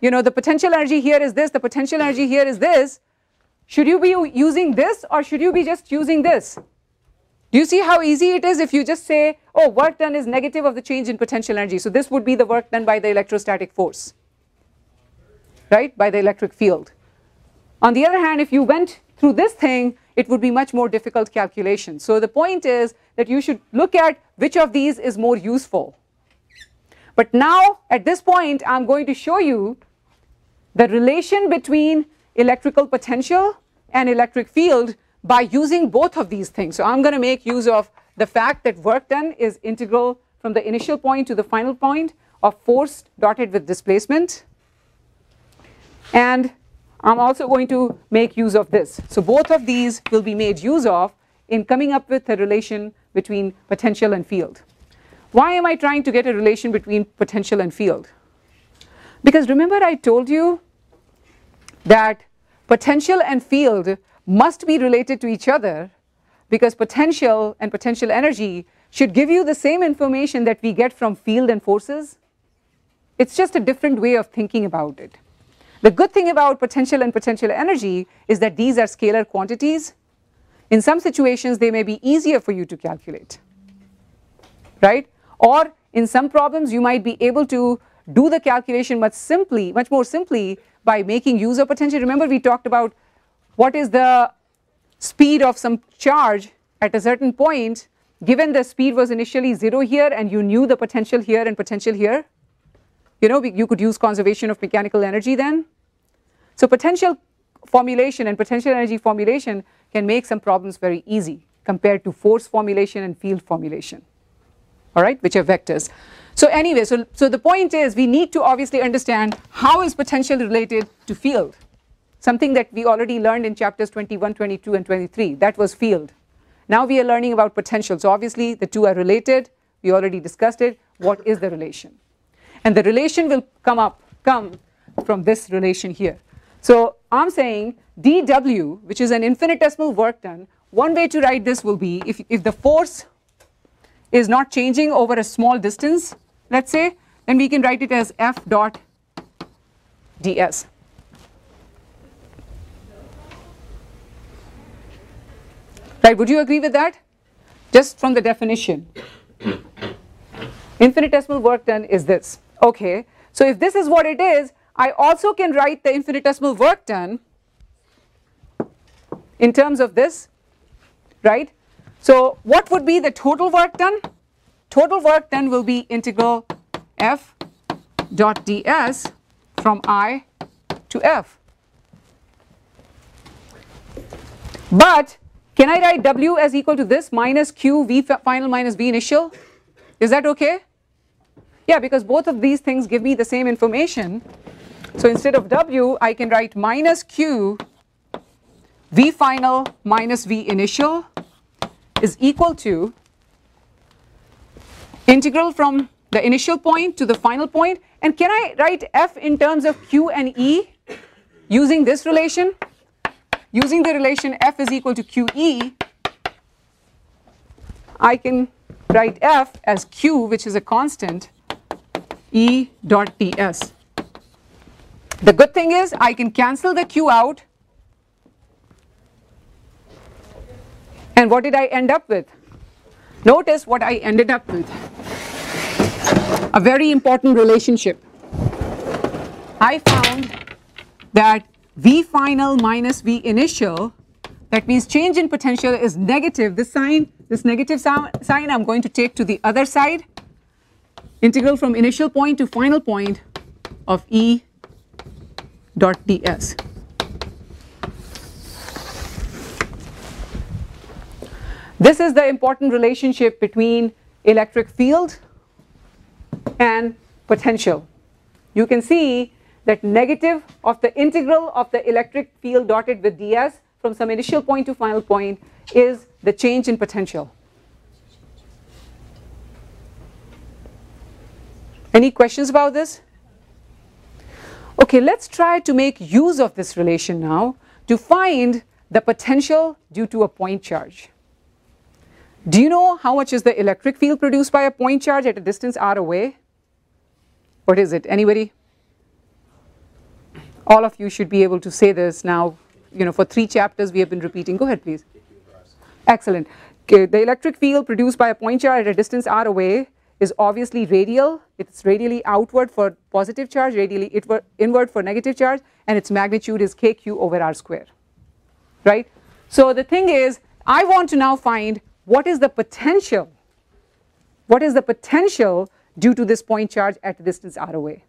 you know, the potential energy here is this, the potential energy here is this, should you be using this or should you be just using this? Do you see how easy it is if you just say, oh, work done is negative of the change in potential energy, so this would be the work done by the electrostatic force, right, by the electric field. On the other hand, if you went through this thing, it would be much more difficult calculation. So the point is that you should look at which of these is more useful. But now at this point I'm going to show you the relation between electrical potential and electric field by using both of these things. So I'm going to make use of the fact that work done is integral from the initial point to the final point of force dotted with displacement. And I'm also going to make use of this. So both of these will be made use of in coming up with a relation between potential and field. Why am I trying to get a relation between potential and field? Because remember I told you that potential and field must be related to each other because potential and potential energy should give you the same information that we get from field and forces. It's just a different way of thinking about it. The good thing about potential and potential energy is that these are scalar quantities. In some situations they may be easier for you to calculate, right? Or in some problems you might be able to do the calculation much more simply by making use of potential. Remember we talked about what is the speed of some charge at a certain point, given the speed was initially 0 here and you knew the potential here and potential here. You know, you could use conservation of mechanical energy then. So potential formulation and potential energy formulation can make some problems very easy compared to force formulation and field formulation, all right, which are vectors. So anyway, so the point is we need to obviously understand how is potential related to field, something that we already learned in chapters 21, 22 and 23, that was field. Now we are learning about potential, so obviously the two are related, we already discussed it, what is the relation? And the relation will come from this relation here. So I'm saying dW, which is an infinitesimal work done, one way to write this will be if the force is not changing over a small distance, let's say, then we can write it as F dot ds. Right, would you agree with that? Just from the definition. Infinitesimal work done is this. Okay, so if this is what it is, I also can write the infinitesimal work done in terms of this, right? So what would be the total work done? Total work done will be integral F dot ds from I to F. But can I write W as equal to this minus Q V final minus V initial? Is that okay? Yeah, because both of these things give me the same information. So instead of W, I can write minus Q V final minus V initial is equal to integral from the initial point to the final point. And can I write F in terms of Q and E using this relation? Using the relation F is equal to QE, I can write F as Q, which is a constant, E dot ds. The good thing is I can cancel the Q out, and what did I end up with? Notice what I ended up with, a very important relationship. I found that V final minus V initial That means change in potential is negative. This negative sign I'm going to take to the other side. Integral from initial point to final point of E dot ds. This is the important relationship between electric field and potential. You can see that negative of the integral of the electric field dotted with ds from some initial point to final point is the change in potential. Any questions about this? Okay, let's try to make use of this relation now to find the potential due to a point charge. Do you know how much is the electric field produced by a point charge at a distance r away? What is it? Anybody? All of you should be able to say this now. You know, for 3 chapters we have been repeating. Go ahead, please. Excellent. Okay, the electric field produced by a point charge at a distance r away is obviously radial. It's radially outward for positive charge, radially inward for negative charge, and its magnitude is kq over r square. Right? So the thing is, I want to now find what is the potential? What is the potential due to this point charge at a distance r away?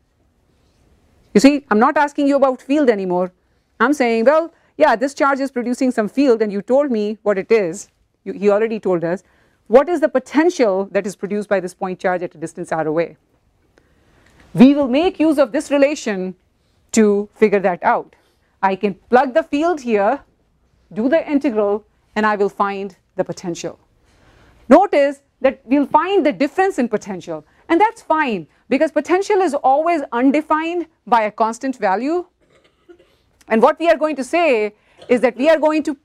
You see, I'm not asking you about field anymore. I'm saying, well, yeah, this charge is producing some field and you told me what it is. He already told us. What is the potential that is produced by this point charge at a distance r away? We will make use of this relation to figure that out. I can plug the field here, do the integral, and I will find the potential. Notice that we'll find the difference in potential, and that's fine because potential is always undefined by a constant value. And what we are going to say is that we are going to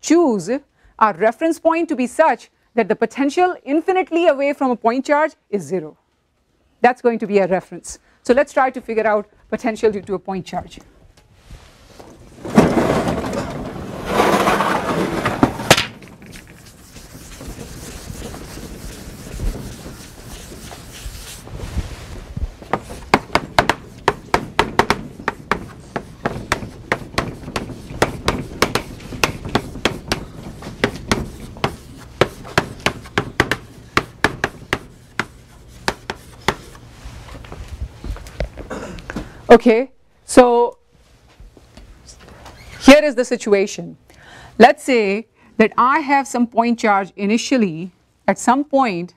choose our reference point to be such that the potential infinitely away from a point charge is 0. That's going to be a reference. So let's try to figure out potential due to a point charge. Okay, so here is the situation. Let's say that I have some point charge initially at some point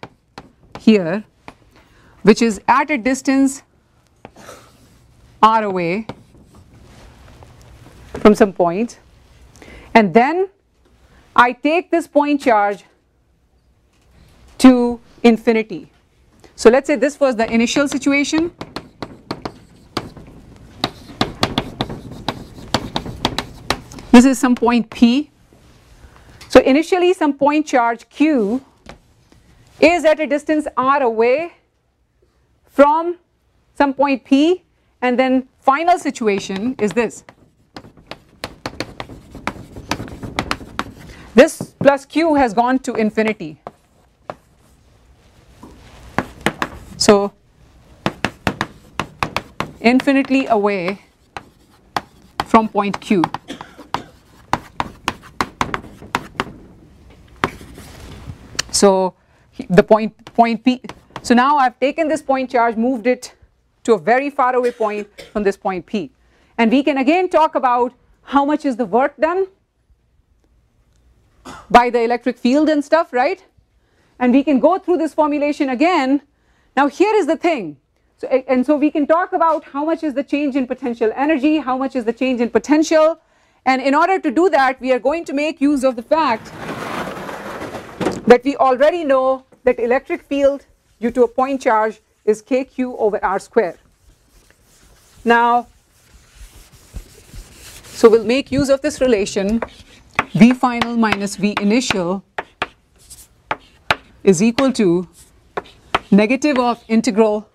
here, which is at a distance r away from some point, and then I take this point charge to infinity. So let's say this was the initial situation. This is some point P. So initially some point charge Q is at a distance r away from some point P, and then final situation is this. This plus Q has gone to infinity. So infinitely away from point Q. So the point P, so now I've taken this point charge, moved it to a very far away point from this point P. And we can again talk about how much is the work done by the electric field and stuff, right? And we can go through this formulation again. Now here is the thing. So, and so we can talk about how much is the change in potential energy, how much is the change in potential. And in order to do that, we are going to make use of the fact that we already know that electric field due to a point charge is kq over r square. Now, so we'll make use of this relation. V final minus V initial is equal to negative of integral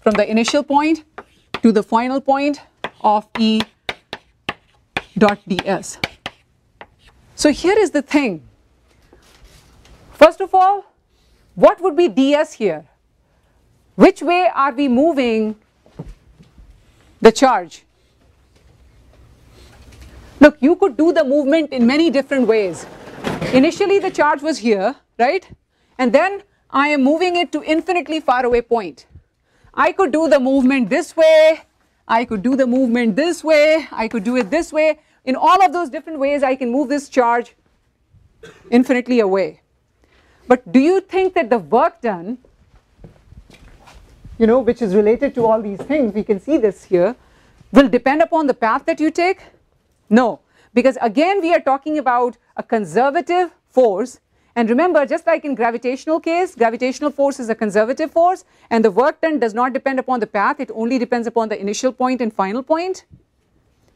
from the initial point to the final point of E dot ds. So here is the thing. First of all, what would be ds here? Which way are we moving the charge? Look, you could do the movement in many different ways. Initially the charge was here, right? And then I am moving it to infinitely far away point. I could do the movement this way, I could do the movement this way, I could do it this way. In all of those different ways I can move this charge infinitely away. But do you think that the work done, you know, which is related to all these things, we can see this here, will depend upon the path that you take? No, because again we are talking about a conservative force, and remember, just like in gravitational case, gravitational force is a conservative force and the work done does not depend upon the path, it only depends upon the initial point and final point.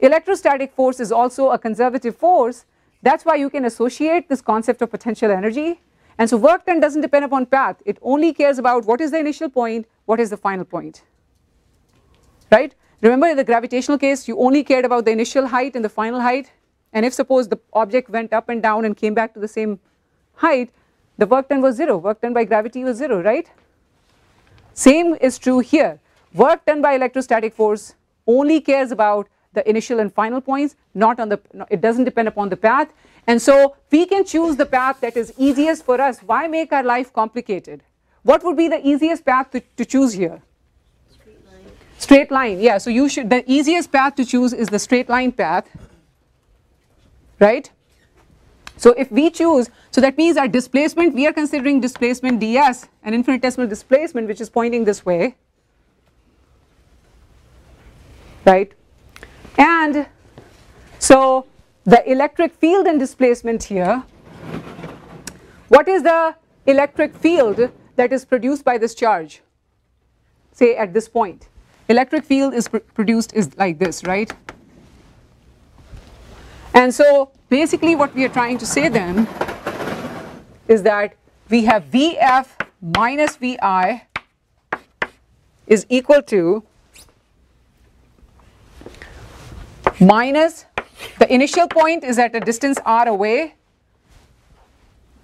Electrostatic force is also a conservative force, that's why you can associate this concept of potential energy. And so work done doesn't depend upon path, it only cares about what is the initial point, what is the final point, right? Remember in the gravitational case you only cared about the initial height and the final height, and if suppose the object went up and down and came back to the same height, the work done was zero, work done by gravity was zero, right? Same is true here, work done by electrostatic force only cares about the initial and final points, not on the, it doesn't depend upon the path, and so we can choose the path that is easiest for us. Why make our life complicated? What would be the easiest path to choose here? Straight line. Straight line, yeah, so you should, the easiest path to choose is the straight line path, right? So if we choose, so that means our displacement, we are considering displacement ds, an infinitesimal displacement which is pointing this way, right? And so the electric field and displacement here, what is the electric field that is produced by this charge? Say at this point, electric field is produced is like this, right? And so basically what we are trying to say then is that we have Vf minus Vi is equal to minus, the initial point is at a distance r away,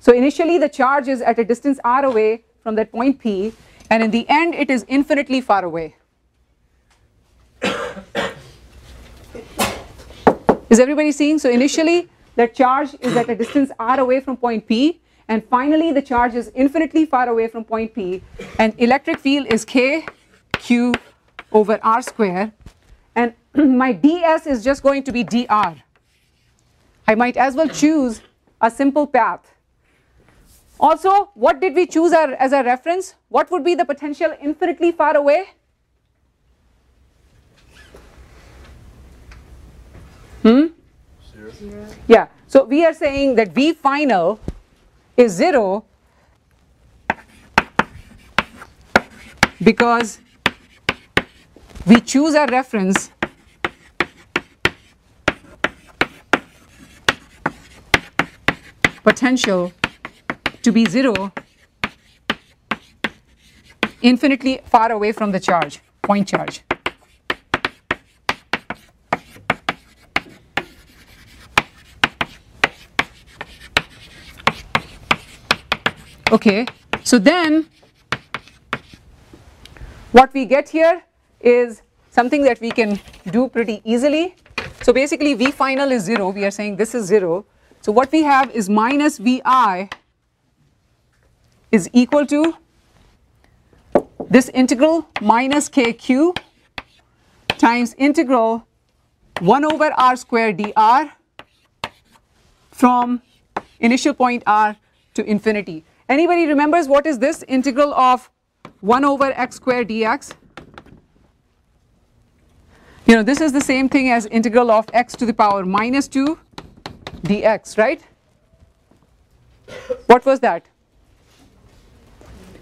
so initially the charge is at a distance r away from that point P, and in the end it is infinitely far away. Is everybody seeing? So initially the charge is at a distance r away from point P, and finally the charge is infinitely far away from point P, and electric field is kq/r², and my ds is just going to be dr. I might as well choose a simple path. Also, what did we choose as a reference? What would be the potential infinitely far away? Zero. Yeah, so we are saying that V final is 0 because we choose our reference potential to be 0 infinitely far away from the charge, point charge. Okay, so then what we get here is something that we can do pretty easily. So basically V final is 0, we are saying this is 0. So what we have is minus Vi is equal to this integral minus kq times integral 1/r² dr from initial point r to infinity. Anybody remembers what is this integral of 1/x² dx? You know, this is the same thing as integral of x⁻²dx, right? What was that?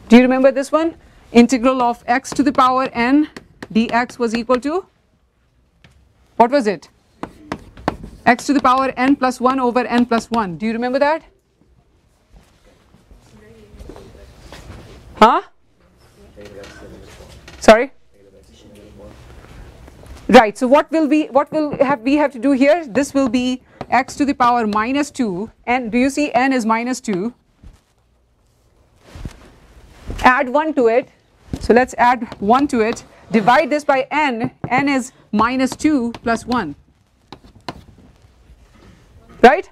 Do you remember this one? Integral of x⁻n dx was equal to, what was it? x⁻n+1/n+1. Do you remember that? Huh? Sorry? Right, so what we have to do here? This will be x⁻-2, and do you see n is -2? Add 1 to it, so let's add 1 to it, divide this by n is -2 plus 1. right?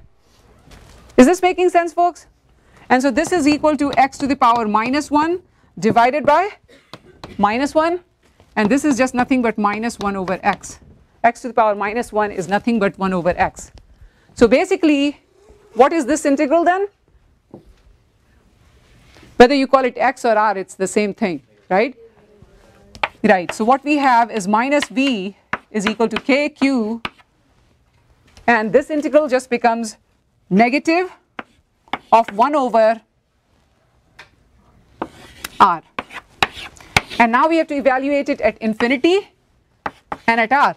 Is this making sense, folks? And so this is equal to x to the power minus 1 divided by minus 1, and this is just nothing but minus 1 over x. X to the power minus 1 is nothing but 1 over x. So basically, what is this integral then? Whether you call it x or r, it's the same thing, right? Right, so what we have is minus b is equal to kq, and this integral just becomes negative of 1 over r. And now we have to evaluate it at infinity and at r.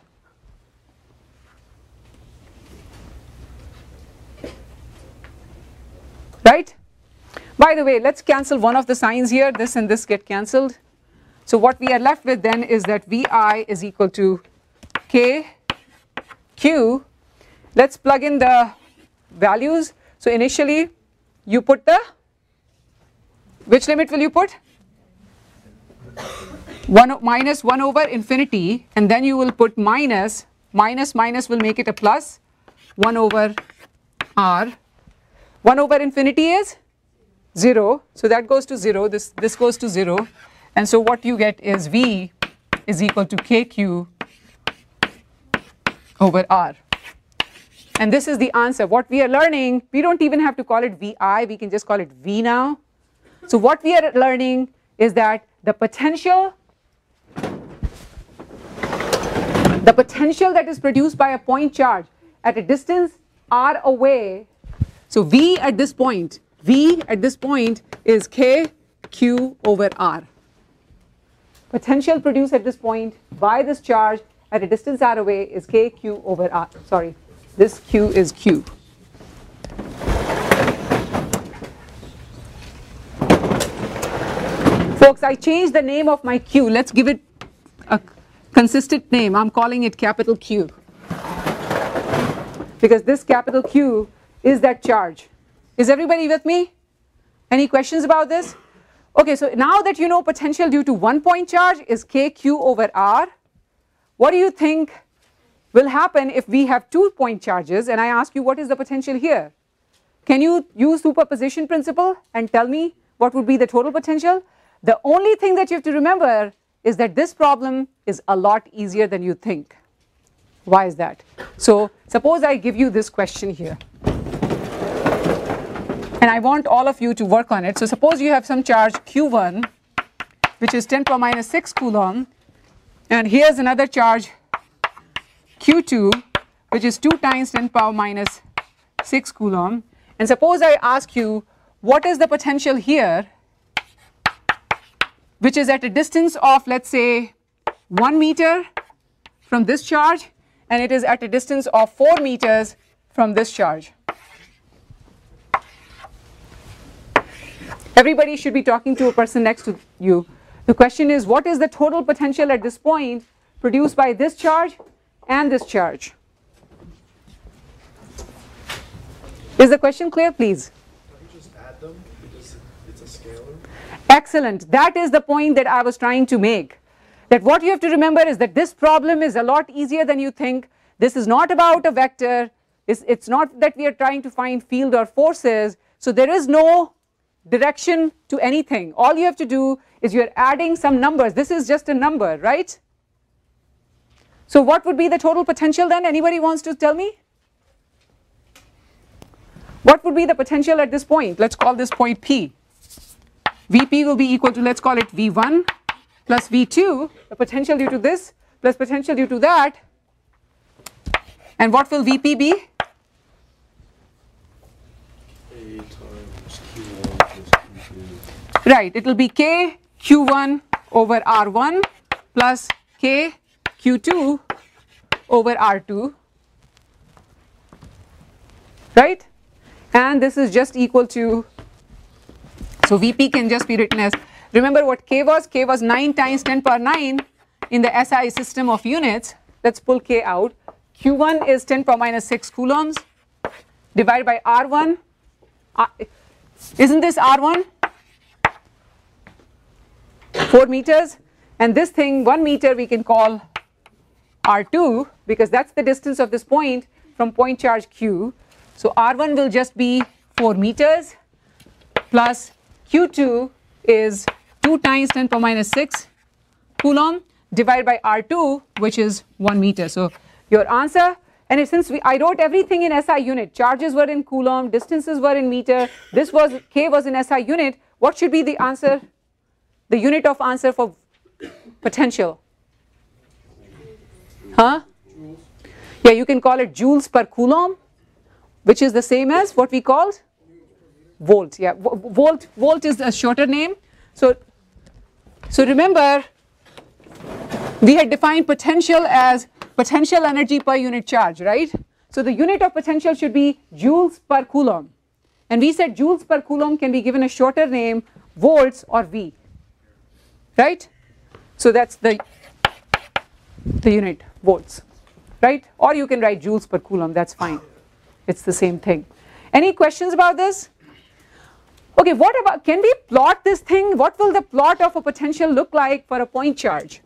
Right? By the way, let's cancel one of the signs here. This and this get cancelled. So what we are left with then is that Vi is equal to KQ. Let's plug in the values. So initially you put the, which limit will you put? Minus 1 over infinity, and then you will put minus will make it a plus 1 over r. 1 over infinity is 0, so that goes to 0, this goes to 0. And so what you get is V is equal to KQ over R. And this is the answer. What we are learning, we don't even have to call it VI, we can just call it V now. So what we are learning is that the potential that is produced by a point charge at a distance R away, so V at this point is KQ over R. Potential produced at this point by this charge at a distance r away is KQ over R. Sorry, this Q is Q. Folks, I changed the name of my Q. Let's give it a consistent name. I'm calling it capital Q, because this capital Q is that charge. Is everybody with me? Any questions about this? Okay, so now that you know potential due to one point charge is KQ over R, what do you think will happen if we have two point charges and I ask you what is the potential here? Can you use superposition principle and tell me what would be the total potential? The only thing that you have to remember is that this problem is a lot easier than you think. Why is that? So suppose I give you this question here, and I want all of you to work on it. So suppose you have some charge Q1, which is 10 to the minus 6 coulomb, and here's another charge Q2, which is 2 times 10 to the minus 6 coulomb. And suppose I ask you, what is the potential here, which is at a distance of, let's say, 1 meter from this charge, and it is at a distance of 4 meters from this charge. Everybody should be talking to a person next to you. The question is, what is the total potential at this point produced by this charge and this charge? Is the question clear, please? Can you just add them because it's a scalar? Excellent. That is the point that I was trying to make. That what you have to remember is that this problem is a lot easier than you think. This is not about a vector. It's not that we are trying to find field or forces. So there is no direction to anything. All you have to do is you're adding some numbers. This is just a number, right? So what would be the total potential then? Anybody wants to tell me? What would be the potential at this point? Let's call this point P. Vp will be equal to, let's call it V1 plus V2, the potential due to this plus potential due to that. And what will Vp be? Right, it will be K Q1 over R1 plus K Q2 over R2, right? And this is just equal to, so Vp can just be written as, remember what K was 9 times 10 to the power 9 in the SI system of units. Let's pull K out. Q1 is 10 to the minus 6 coulombs divided by R1. Isn't this R1? 4 meters, and this thing 1 meter we can call R2 because that's the distance of this point from point charge Q. So R1 will just be 4 meters plus Q2 is 2 times 10 power minus 6 coulomb divided by R2, which is 1 meter. So your answer, and since I wrote everything in SI unit, charges were in coulomb, distances were in meter, this was, K was in SI unit, what should be the answer, the unit of answer for potential? Huh? Yeah, you can call it joules per coulomb, which is the same as what we called volt. Yeah, volt is a shorter name. So remember, we had defined potential as potential energy per unit charge, right? So the unit of potential should be joules per coulomb. And we said joules per coulomb can be given a shorter name, volts or V, right? So that's the unit, volts, right? Or you can write joules per coulomb, that's fine. It's the same thing. Any questions about this? Okay, what about, can we plot this thing? What will the plot of a potential look like for a point charge?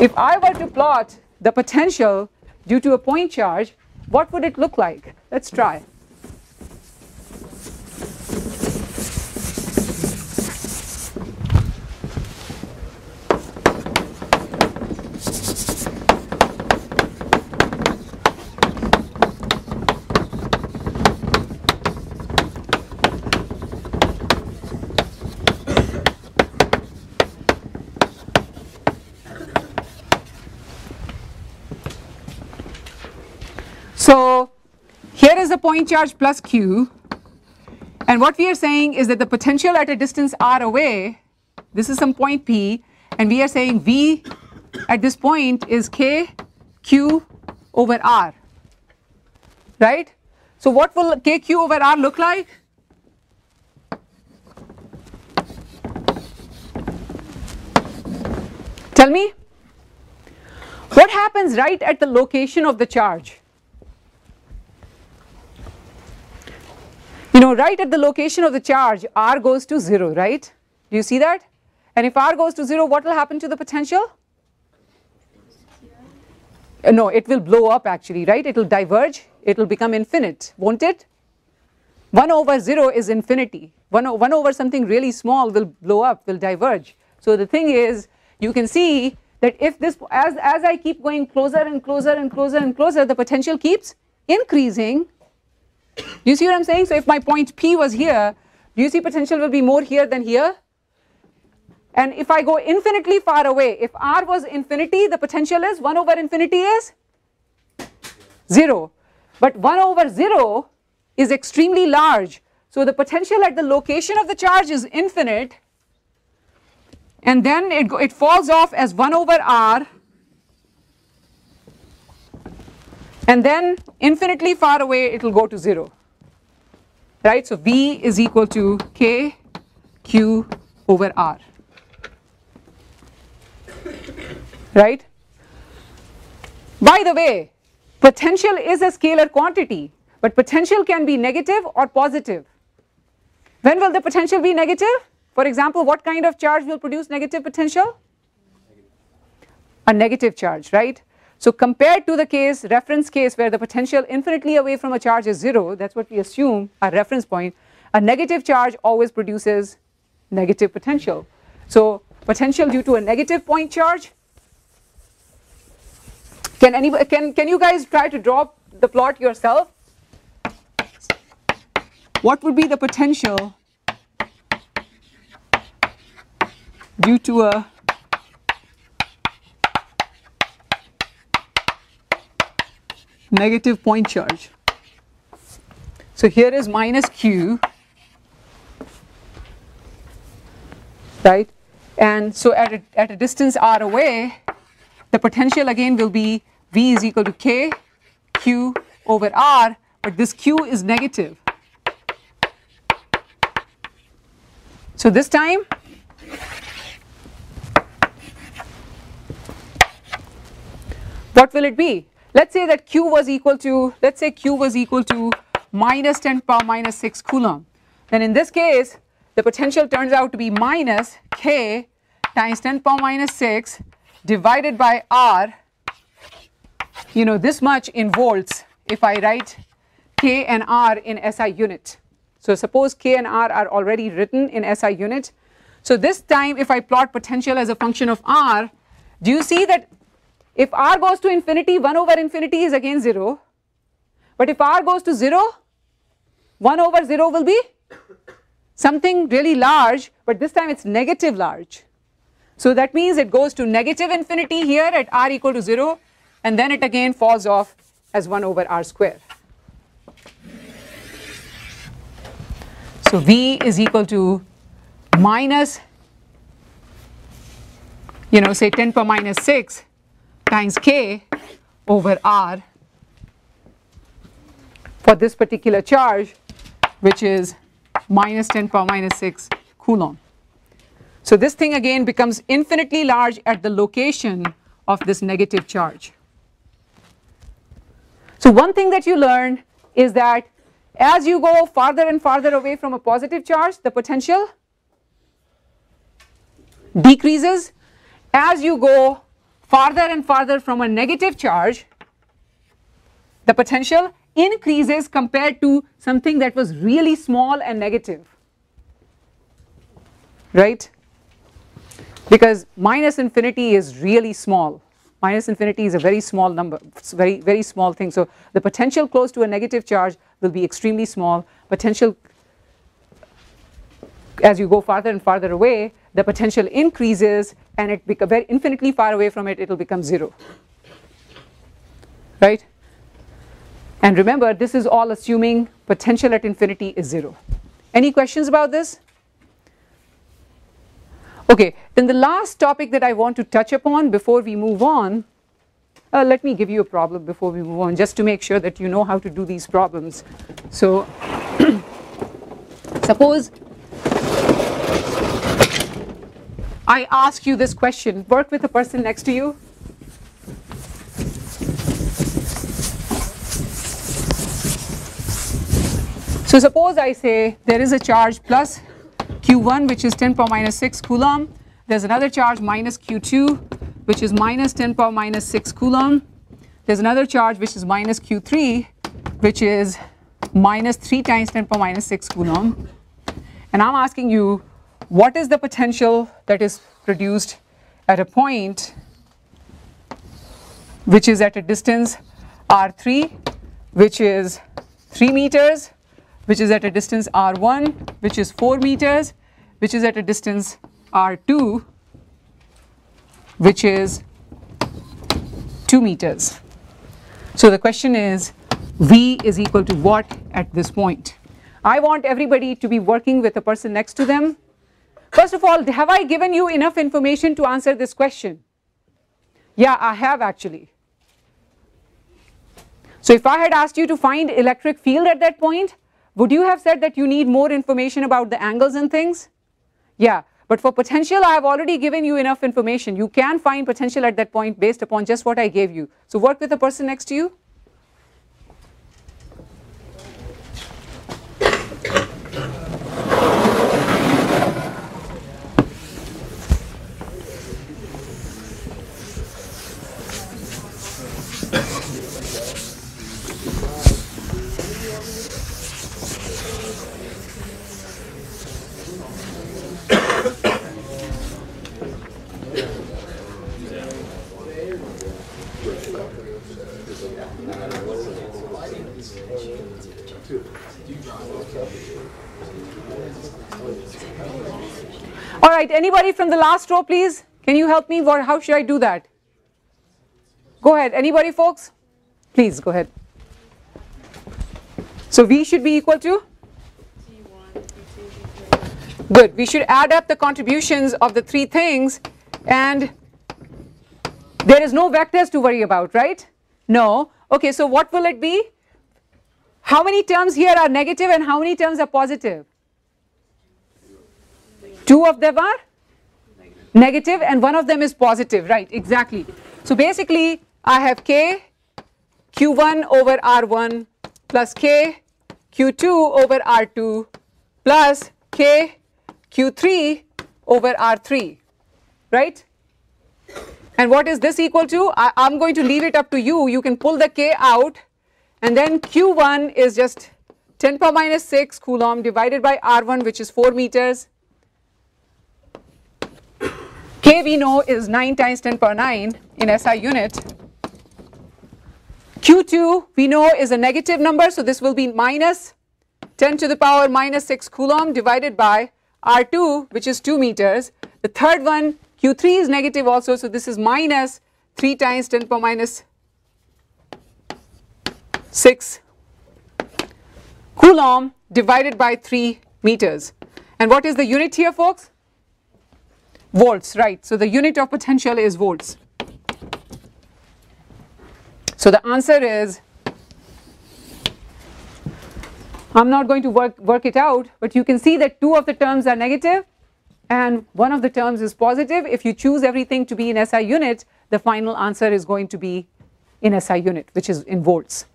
If I were to plot the potential due to a point charge, what would it look like? Let's try. So here is the point charge plus Q, and what we are saying is that the potential at a distance R away, this is some point P, and we are saying V at this point is KQ over R, right? So what will KQ over R look like? Tell me, what happens right at the location of the charge? You know, right at the location of the charge, R goes to 0, right? Do you see that? And if R goes to 0, what will happen to the potential? No, it will blow up actually, right? It will diverge, it will become infinite, won't it? 1 over 0 is infinity. 1 over something really small will blow up, will diverge. So the thing is, you can see that if this, as I keep going closer and closer and closer and closer, the potential keeps increasing. You see what I'm saying? So if my point P was here, do you see potential will be more here than here? And if I go infinitely far away, if R was infinity, the potential is 1 over infinity is 0. But 1 over 0 is extremely large. So the potential at the location of the charge is infinite. And then it falls off as 1 over R. And then infinitely far away, it will go to 0, right? So V is equal to K Q over R, right? By the way, potential is a scalar quantity, but potential can be negative or positive. When will the potential be negative? For example, what kind of charge will produce negative potential? A negative charge, right? So compared to the case, reference case where the potential infinitely away from a charge is 0, that's what we assume, our reference point, a negative charge always produces negative potential. So potential due to a negative point charge. Can you guys try to draw the plot yourself? What would be the potential due to a negative point charge? So here is minus Q, right? And so at a distance R away, the potential again will be V is equal to K Q over R, but this Q is negative. So this time what will it be? Let's say that Q was equal to, let's say Q was equal to minus 10 power minus 6 coulomb. Then in this case, the potential turns out to be minus K times 10 power minus 6 divided by R, you know, this much in volts if I write K and R in SI unit. So suppose K and R are already written in SI unit. So this time if I plot potential as a function of R, do you see that if R goes to infinity, 1 over infinity is again 0. But if R goes to 0, 1 over 0 will be something really large, but this time it's negative large. So that means it goes to negative infinity here at R equal to 0, and then it again falls off as 1 over R square. So V is equal to minus, you know, say 10 power minus 6 times K over R for this particular charge, which is minus 10 power minus 6 Coulomb. So this thing again becomes infinitely large at the location of this negative charge. So one thing that you learn is that as you go farther and farther away from a positive charge, the potential decreases. As you go farther and farther from a negative charge, the potential increases compared to something that was really small and negative, right? Because minus infinity is really small. Minus infinity is a very small number, it's very small thing. So the potential close to a negative charge will be extremely small. Potential as you go farther and farther away, the potential increases, and it becomes very infinitely far away from it, it will become 0, right? And remember, this is all assuming potential at infinity is 0. Any questions about this? Okay, then the last topic that I want to touch upon before we move on, let me give you a problem before we move on, just to make sure that you know how to do these problems. So suppose I ask you this question, work with the person next to you. So suppose I say there is a charge plus Q1, which is 10 power minus 6 Coulomb. There's another charge minus Q2, which is minus 10 power minus 6 Coulomb. There's another charge which is minus Q3, which is minus 3 times 10 power minus 6 Coulomb. And I'm asking you, what is the potential that is produced at a point which is at a distance R3, which is 3 meters, which is at a distance R1, which is 4 meters, which is at a distance R2, which is 2 meters. So the question is, V is equal to what at this point? I want everybody to be working with the person next to them. First of all, have I given you enough information to answer this question? Yeah, I have actually. So if I had asked you to find electric field at that point, would you have said that you need more information about the angles and things? Yeah, but for potential, I have already given you enough information. You can find potential at that point based upon just what I gave you. So work with the person next to you. Alright, anybody from the last row, please? Can you help me? How should I do that? Go ahead. Anybody, folks? Please, go ahead. So V should be equal to? Good. We should add up the contributions of the three things, and there is no vectors to worry about, right? No. Okay, so what will it be? How many terms here are negative and how many terms are positive? Two of them are negative and one of them is positive, right? Exactly. So basically I have K Q1 over R1 plus K Q2 over R2 plus K Q3 over R3, right? And what is this equal to? I'm going to leave it up to you. You can pull the K out and then Q1 is just 10 power minus 6 Coulomb divided by R1, which is 4 meters. K we know is 9 times 10 power 9 in SI unit. Q2 we know is a negative number, so this will be minus 10 to the power minus 6 Coulomb divided by R2, which is 2 meters. The third one, Q3, is negative also, so this is minus 3 times 10 power minus 6 Coulomb divided by 3 meters. And what is the unit here, folks? Volts, right? So the unit of potential is volts. So the answer is, I'm not going to work it out, but you can see that two of the terms are negative and one of the terms is positive. If you choose everything to be in SI unit, the final answer is going to be in SI unit, which is in volts,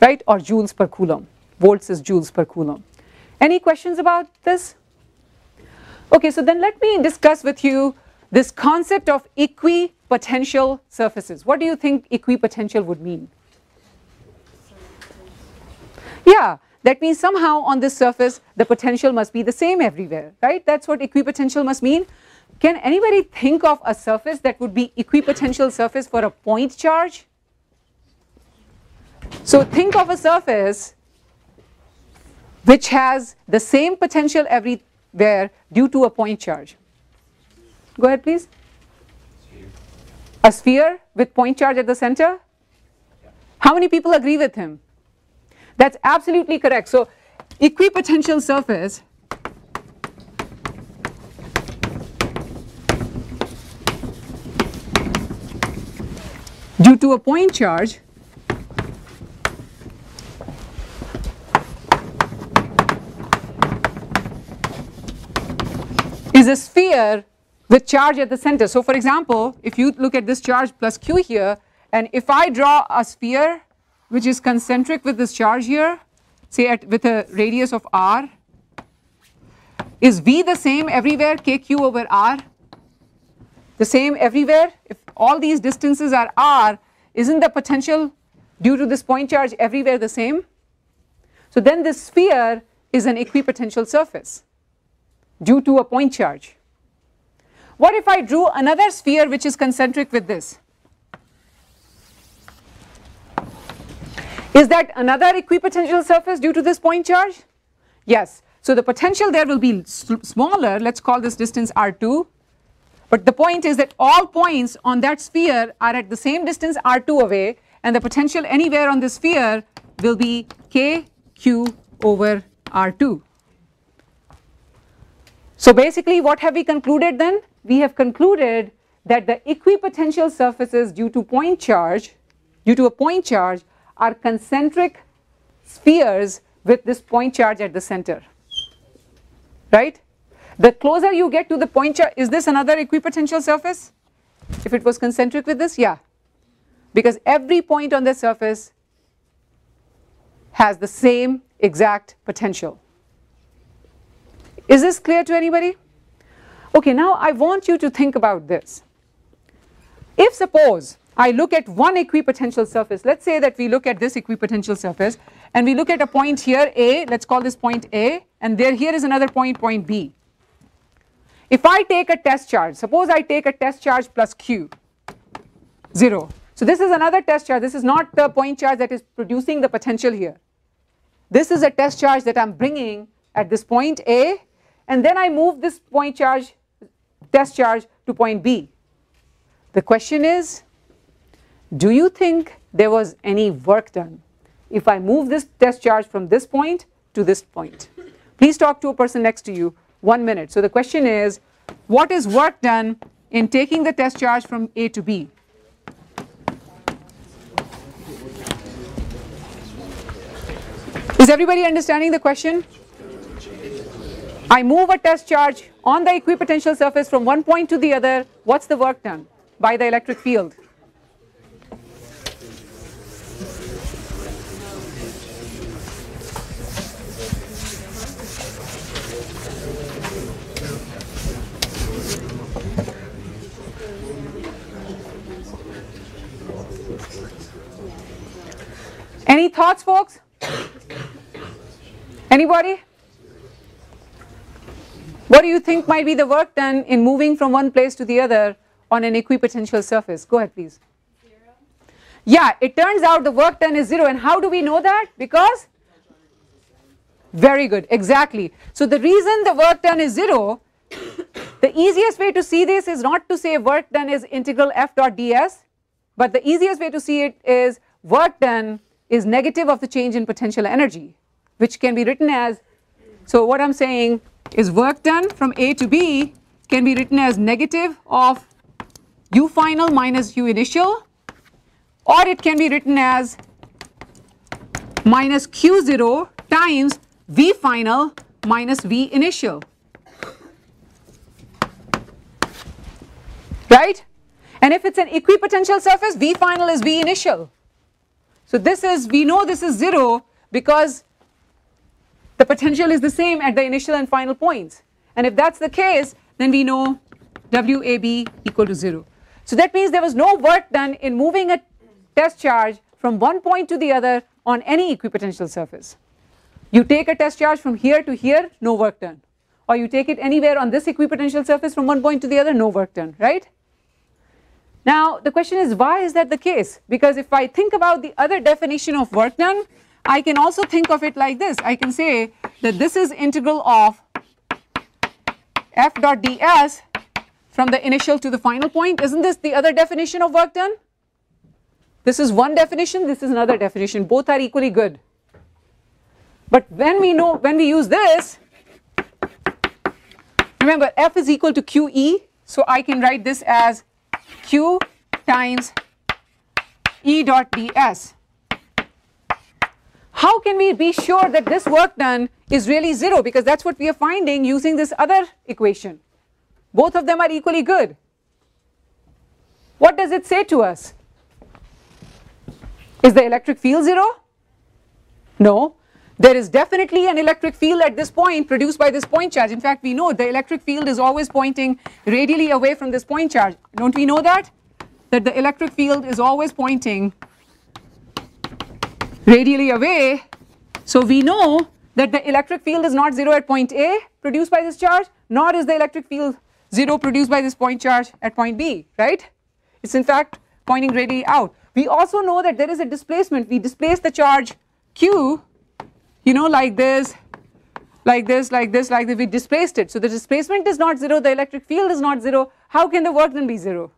right? Or joules per Coulomb. Volts is joules per Coulomb. Any questions about this? Okay, so then let me discuss with you this concept of equipotential surfaces. What do you think equipotential would mean? Yeah, that means somehow on this surface the potential must be the same everywhere, right? That's what equipotential must mean. Can anybody think of a surface that would be equipotential surface for a point charge? So think of a surface which has the same potential everywhere due to a point charge. Go ahead, please. A sphere with point charge at the center? How many people agree with him? That's absolutely correct. So equipotential surface due to a point charge is a sphere with charge at the center. So for example, if you look at this charge plus Q here, and if I draw a sphere which is concentric with this charge here, say with a radius of R, is V the same everywhere, KQ over R? The same everywhere? If all these distances are R, isn't the potential due to this point charge everywhere the same? So then this sphere is an equipotential surface due to a point charge. What if I drew another sphere which is concentric with this? Is that another equipotential surface due to this point charge? Yes. So the potential there will be smaller. Let's call this distance R2. But the point is that all points on that sphere are at the same distance R2 away, and the potential anywhere on this sphere will be KQ over R2. So basically, what have we concluded then? We have concluded that the equipotential surfaces due to a point charge, are concentric spheres with this point charge at the center, right? The closer you get to the point charge, is this another equipotential surface? If it was concentric with this, yeah. Because every point on the surface has the same exact potential. Is this clear to anybody? Okay, now I want you to think about this. If suppose I look at one equipotential surface. Let's say that we look at this equipotential surface and we look at a point here A, let's call this point A, and here is another point B. If I take a test charge, suppose I take a test charge plus Q, 0. So this is another test charge. This is not the point charge that is producing the potential here. This is a test charge that I'm bringing at this point A, and then I move this point charge, test charge, to point B. The question is, do you think there was any work done if I move this test charge from this point to this point? Please talk to a person next to you 1 minute. So the question is, what is work done in taking the test charge from A to B? Is everybody understanding the question? I move a test charge on the equipotential surface from one point to the other. What's the work done by the electric field? thoughts, folks? Anybody? What do you think might be the work done in moving from one place to the other on an equipotential surface? Go ahead, please. Zero. Yeah, it turns out the work done is zero. And how do we know that? Because? Very good, exactly. So the reason the work done is zero, the easiest way to see this is not to say work done is integral f dot ds, but the easiest way to see it is work done is negative of the change in potential energy, which can be written as, so what I'm saying is work done from A to B can be written as negative of u final minus u initial, or it can be written as minus q0 times v final minus v initial, right? And if it's an equipotential surface, v final is v initial. So this is, we know this is zero because the potential is the same at the initial and final points. And if that's the case, then we know WAB equal to zero. So that means there was no work done in moving a test charge from one point to the other on any equipotential surface. You take a test charge from here to here, no work done. Or you take it anywhere on this equipotential surface from one point to the other, no work done, right? Now the question is, why is that the case? Because if I think about the other definition of work done, I can also think of it like this. I can say that this is integral of f dot ds from the initial to the final point. Isn't this the other definition of work done? This is one definition, this is another definition. Both are equally good. But when we use this, remember f is equal to QE, so I can write this as Q times E dot ds. How can we be sure that this work done is really zero? Because that's what we are finding using this other equation. Both of them are equally good. What does it say to us? Is the electric field zero? No. There is definitely an electric field at this point produced by this point charge. In fact, we know the electric field is always pointing radially away from this point charge. Don't we know that? That the electric field is always pointing radially away. So we know that the electric field is not zero at point A produced by this charge, nor is the electric field zero produced by this point charge at point B, right? It's in fact pointing radially out. We also know that there is a displacement. We displace the charge Q, you know, like this, like this, like this, like this, we displaced it. So the displacement is not zero, the electric field is not zero. How can the work then be zero?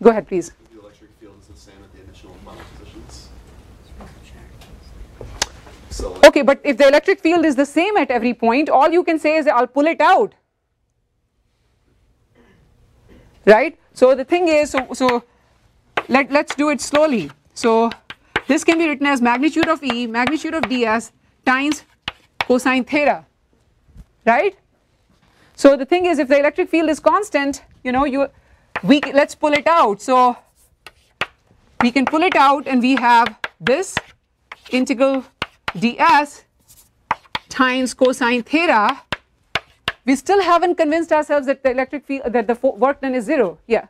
Go ahead, please. The electric field is the same at the initial and final positions. So like, okay, but if the electric field is the same at every point, all you can say is I'll pull it out, right? So the thing is, let's do it slowly. So this can be written as magnitude of E, magnitude of ds times cosine theta, right? So the thing is, if the electric field is constant, you know, let's pull it out. So we can pull it out and we have this integral ds times cosine theta. We still haven't convinced ourselves that the electric field, that the work done is zero. Yeah.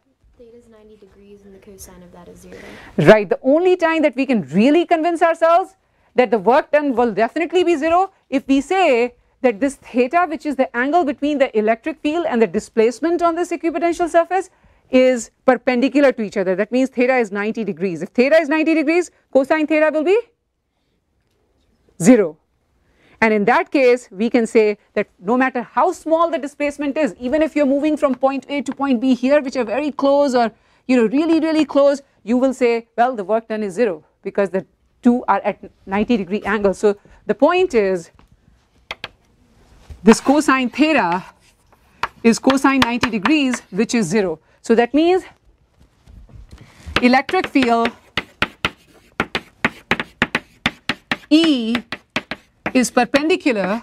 And the cosine of that is zero. Right. The only time that we can really convince ourselves that the work done will definitely be zero, if we say that this theta, which is the angle between the electric field and the displacement on this equipotential surface, is perpendicular to each other. That means theta is 90 degrees. If theta is 90 degrees, cosine theta will be zero. And in that case, we can say that no matter how small the displacement is, even if you're moving from point A to point B here, which are very close, or you know, really, really close, you will say, well, the work done is zero because the two are at 90 degree angle. So the point is, this cosine theta is cosine 90 degrees, which is zero. So that means electric field E is perpendicular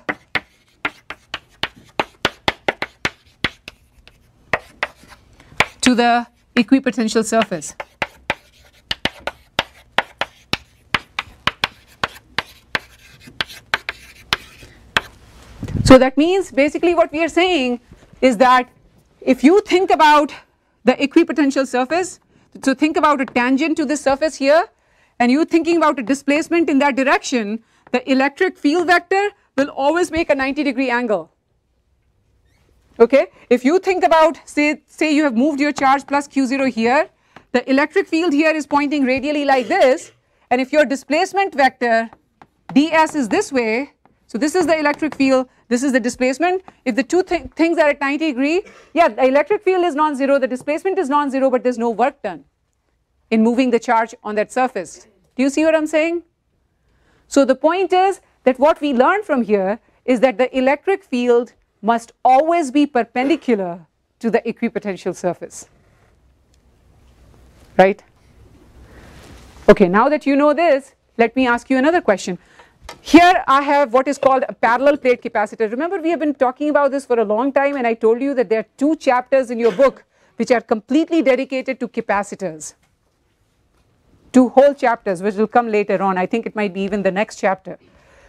to the equipotential surface. So that means basically what we are saying is that if you think about the equipotential surface, so think about a tangent to this surface here, and you thinking about a displacement in that direction, the electric field vector will always make a 90-degree angle. Okay, if you think about say you have moved your charge plus Q0 here, the electric field here is pointing radially like this, and if your displacement vector ds is this way, so this is the electric field, this is the displacement. If the two things are at 90 degrees, yeah, the electric field is non-zero, the displacement is non-zero, but there's no work done in moving the charge on that surface. Do you see what I'm saying? So the point is that what we learn from here is that the electric field must always be perpendicular to the equipotential surface, right? Okay, now that you know this, let me ask you another question. Here I have what is called a parallel plate capacitor. Remember, we have been talking about this for a long time, and I told you that there are two chapters in your book which are completely dedicated to capacitors. Two whole chapters which will come later on. I think it might be even the next chapter.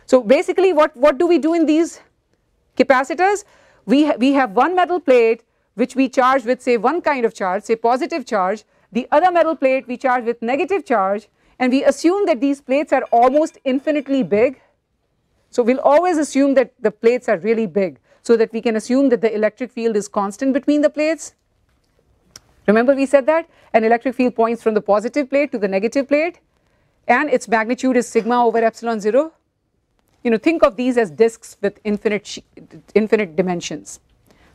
So basically what do we do in these capacitors? We have one metal plate which we charge with say one kind of charge, say positive charge. The other metal plate we charge with negative charge, and we assume that these plates are almost infinitely big. So we'll always assume that the plates are really big so that we can assume that the electric field is constant between the plates. Remember we said that an electric field points from the positive plate to the negative plate and its magnitude is sigma over epsilon 0. You know, think of these as disks with infinite dimensions.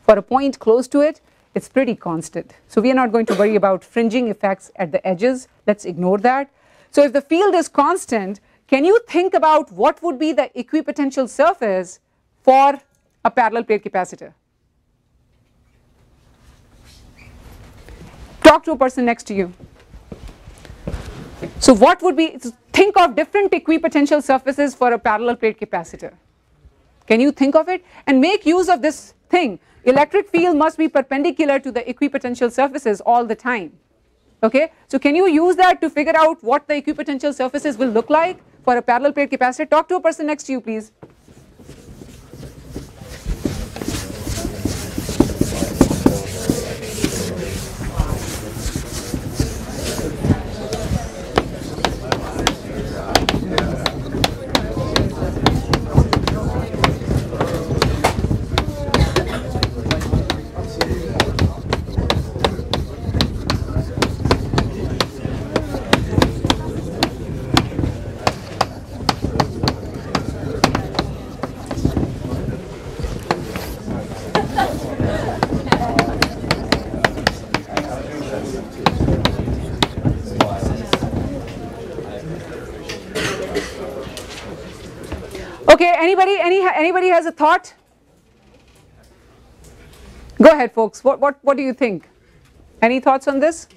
For a point close to it, it's pretty constant. So we are not going to worry about fringing effects at the edges. Let's ignore that. So if the field is constant, can you think about what would be the equipotential surface for a parallel plate capacitor? Talk to a person next to you. So what would be, think of different equipotential surfaces for a parallel plate capacitor. Can you think of it? And make use of this thing. Electric field must be perpendicular to the equipotential surfaces all the time. Okay, so can you use that to figure out what the equipotential surfaces will look like for a parallel plate capacitor? Talk to a person next to you, please. Okay, anybody has a thought? Go ahead, folks. What do you think? Any thoughts on this?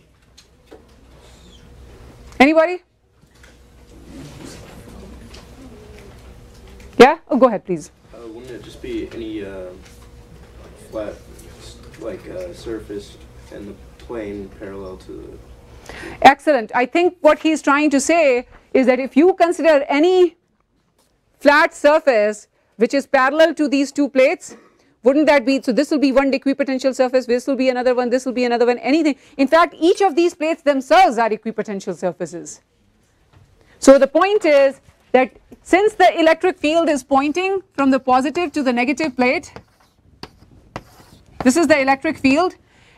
Anybody? Yeah? Oh, go ahead, please. Wouldn't it just be any flat, like surface and the plane parallel to the... Excellent. I think what he's trying to say is that if you consider any flat surface which is parallel to these two plates, wouldn't that be, so this will be one equipotential surface, this will be another one, this will be another one, anything. In fact, each of these plates themselves are equipotential surfaces. So the point is that since the electric field is pointing from the positive to the negative plate, this is the electric field,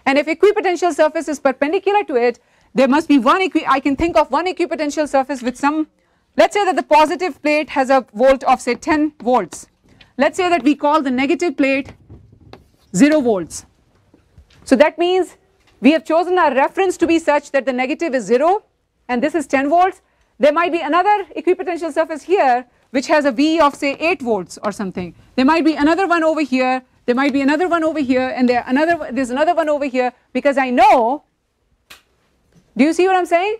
and if equipotential surface is perpendicular to it, there must be one, I can think of one equipotential surface with some. Let's say that the positive plate has a volt of say 10 volts. Let's say that we call the negative plate 0 volts. So that means we have chosen our reference to be such that the negative is 0 and this is 10 volts. There might be another equipotential surface here which has a V of say 8 volts or something. There might be another one over here, there might be another one over here, and there's another one over here, because I know, do you see what I'm saying?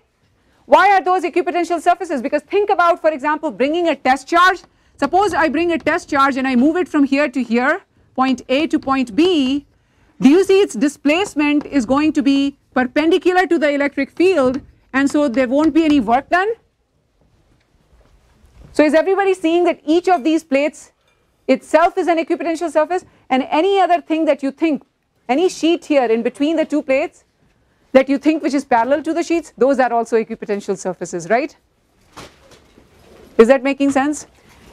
Why are those equipotential surfaces? Because think about, for example, bringing a test charge. Suppose I bring a test charge and I move it from here to here, point A to point B. Do you see its displacement is going to be perpendicular to the electric field, and so there won't be any work done? So is everybody seeing that each of these plates itself is an equipotential surface, and any other thing that you think, any sheet here in between the two plates, that you think which is parallel to the sheets, those are also equipotential surfaces, right? Is that making sense?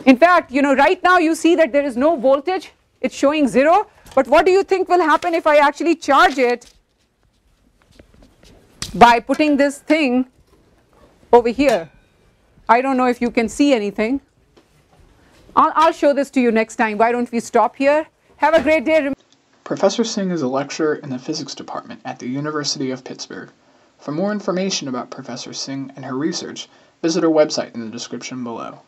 In fact, you know, right now you see that there is no voltage, it's showing 0, but what do you think will happen if I actually charge it by putting this thing over here? I don't know if you can see anything. I'll show this to you next time. Why don't we stop here? Have a great day. Professor Singh is a lecturer in the physics department at the University of Pittsburgh. For more information about Professor Singh and her research, visit her website in the description below.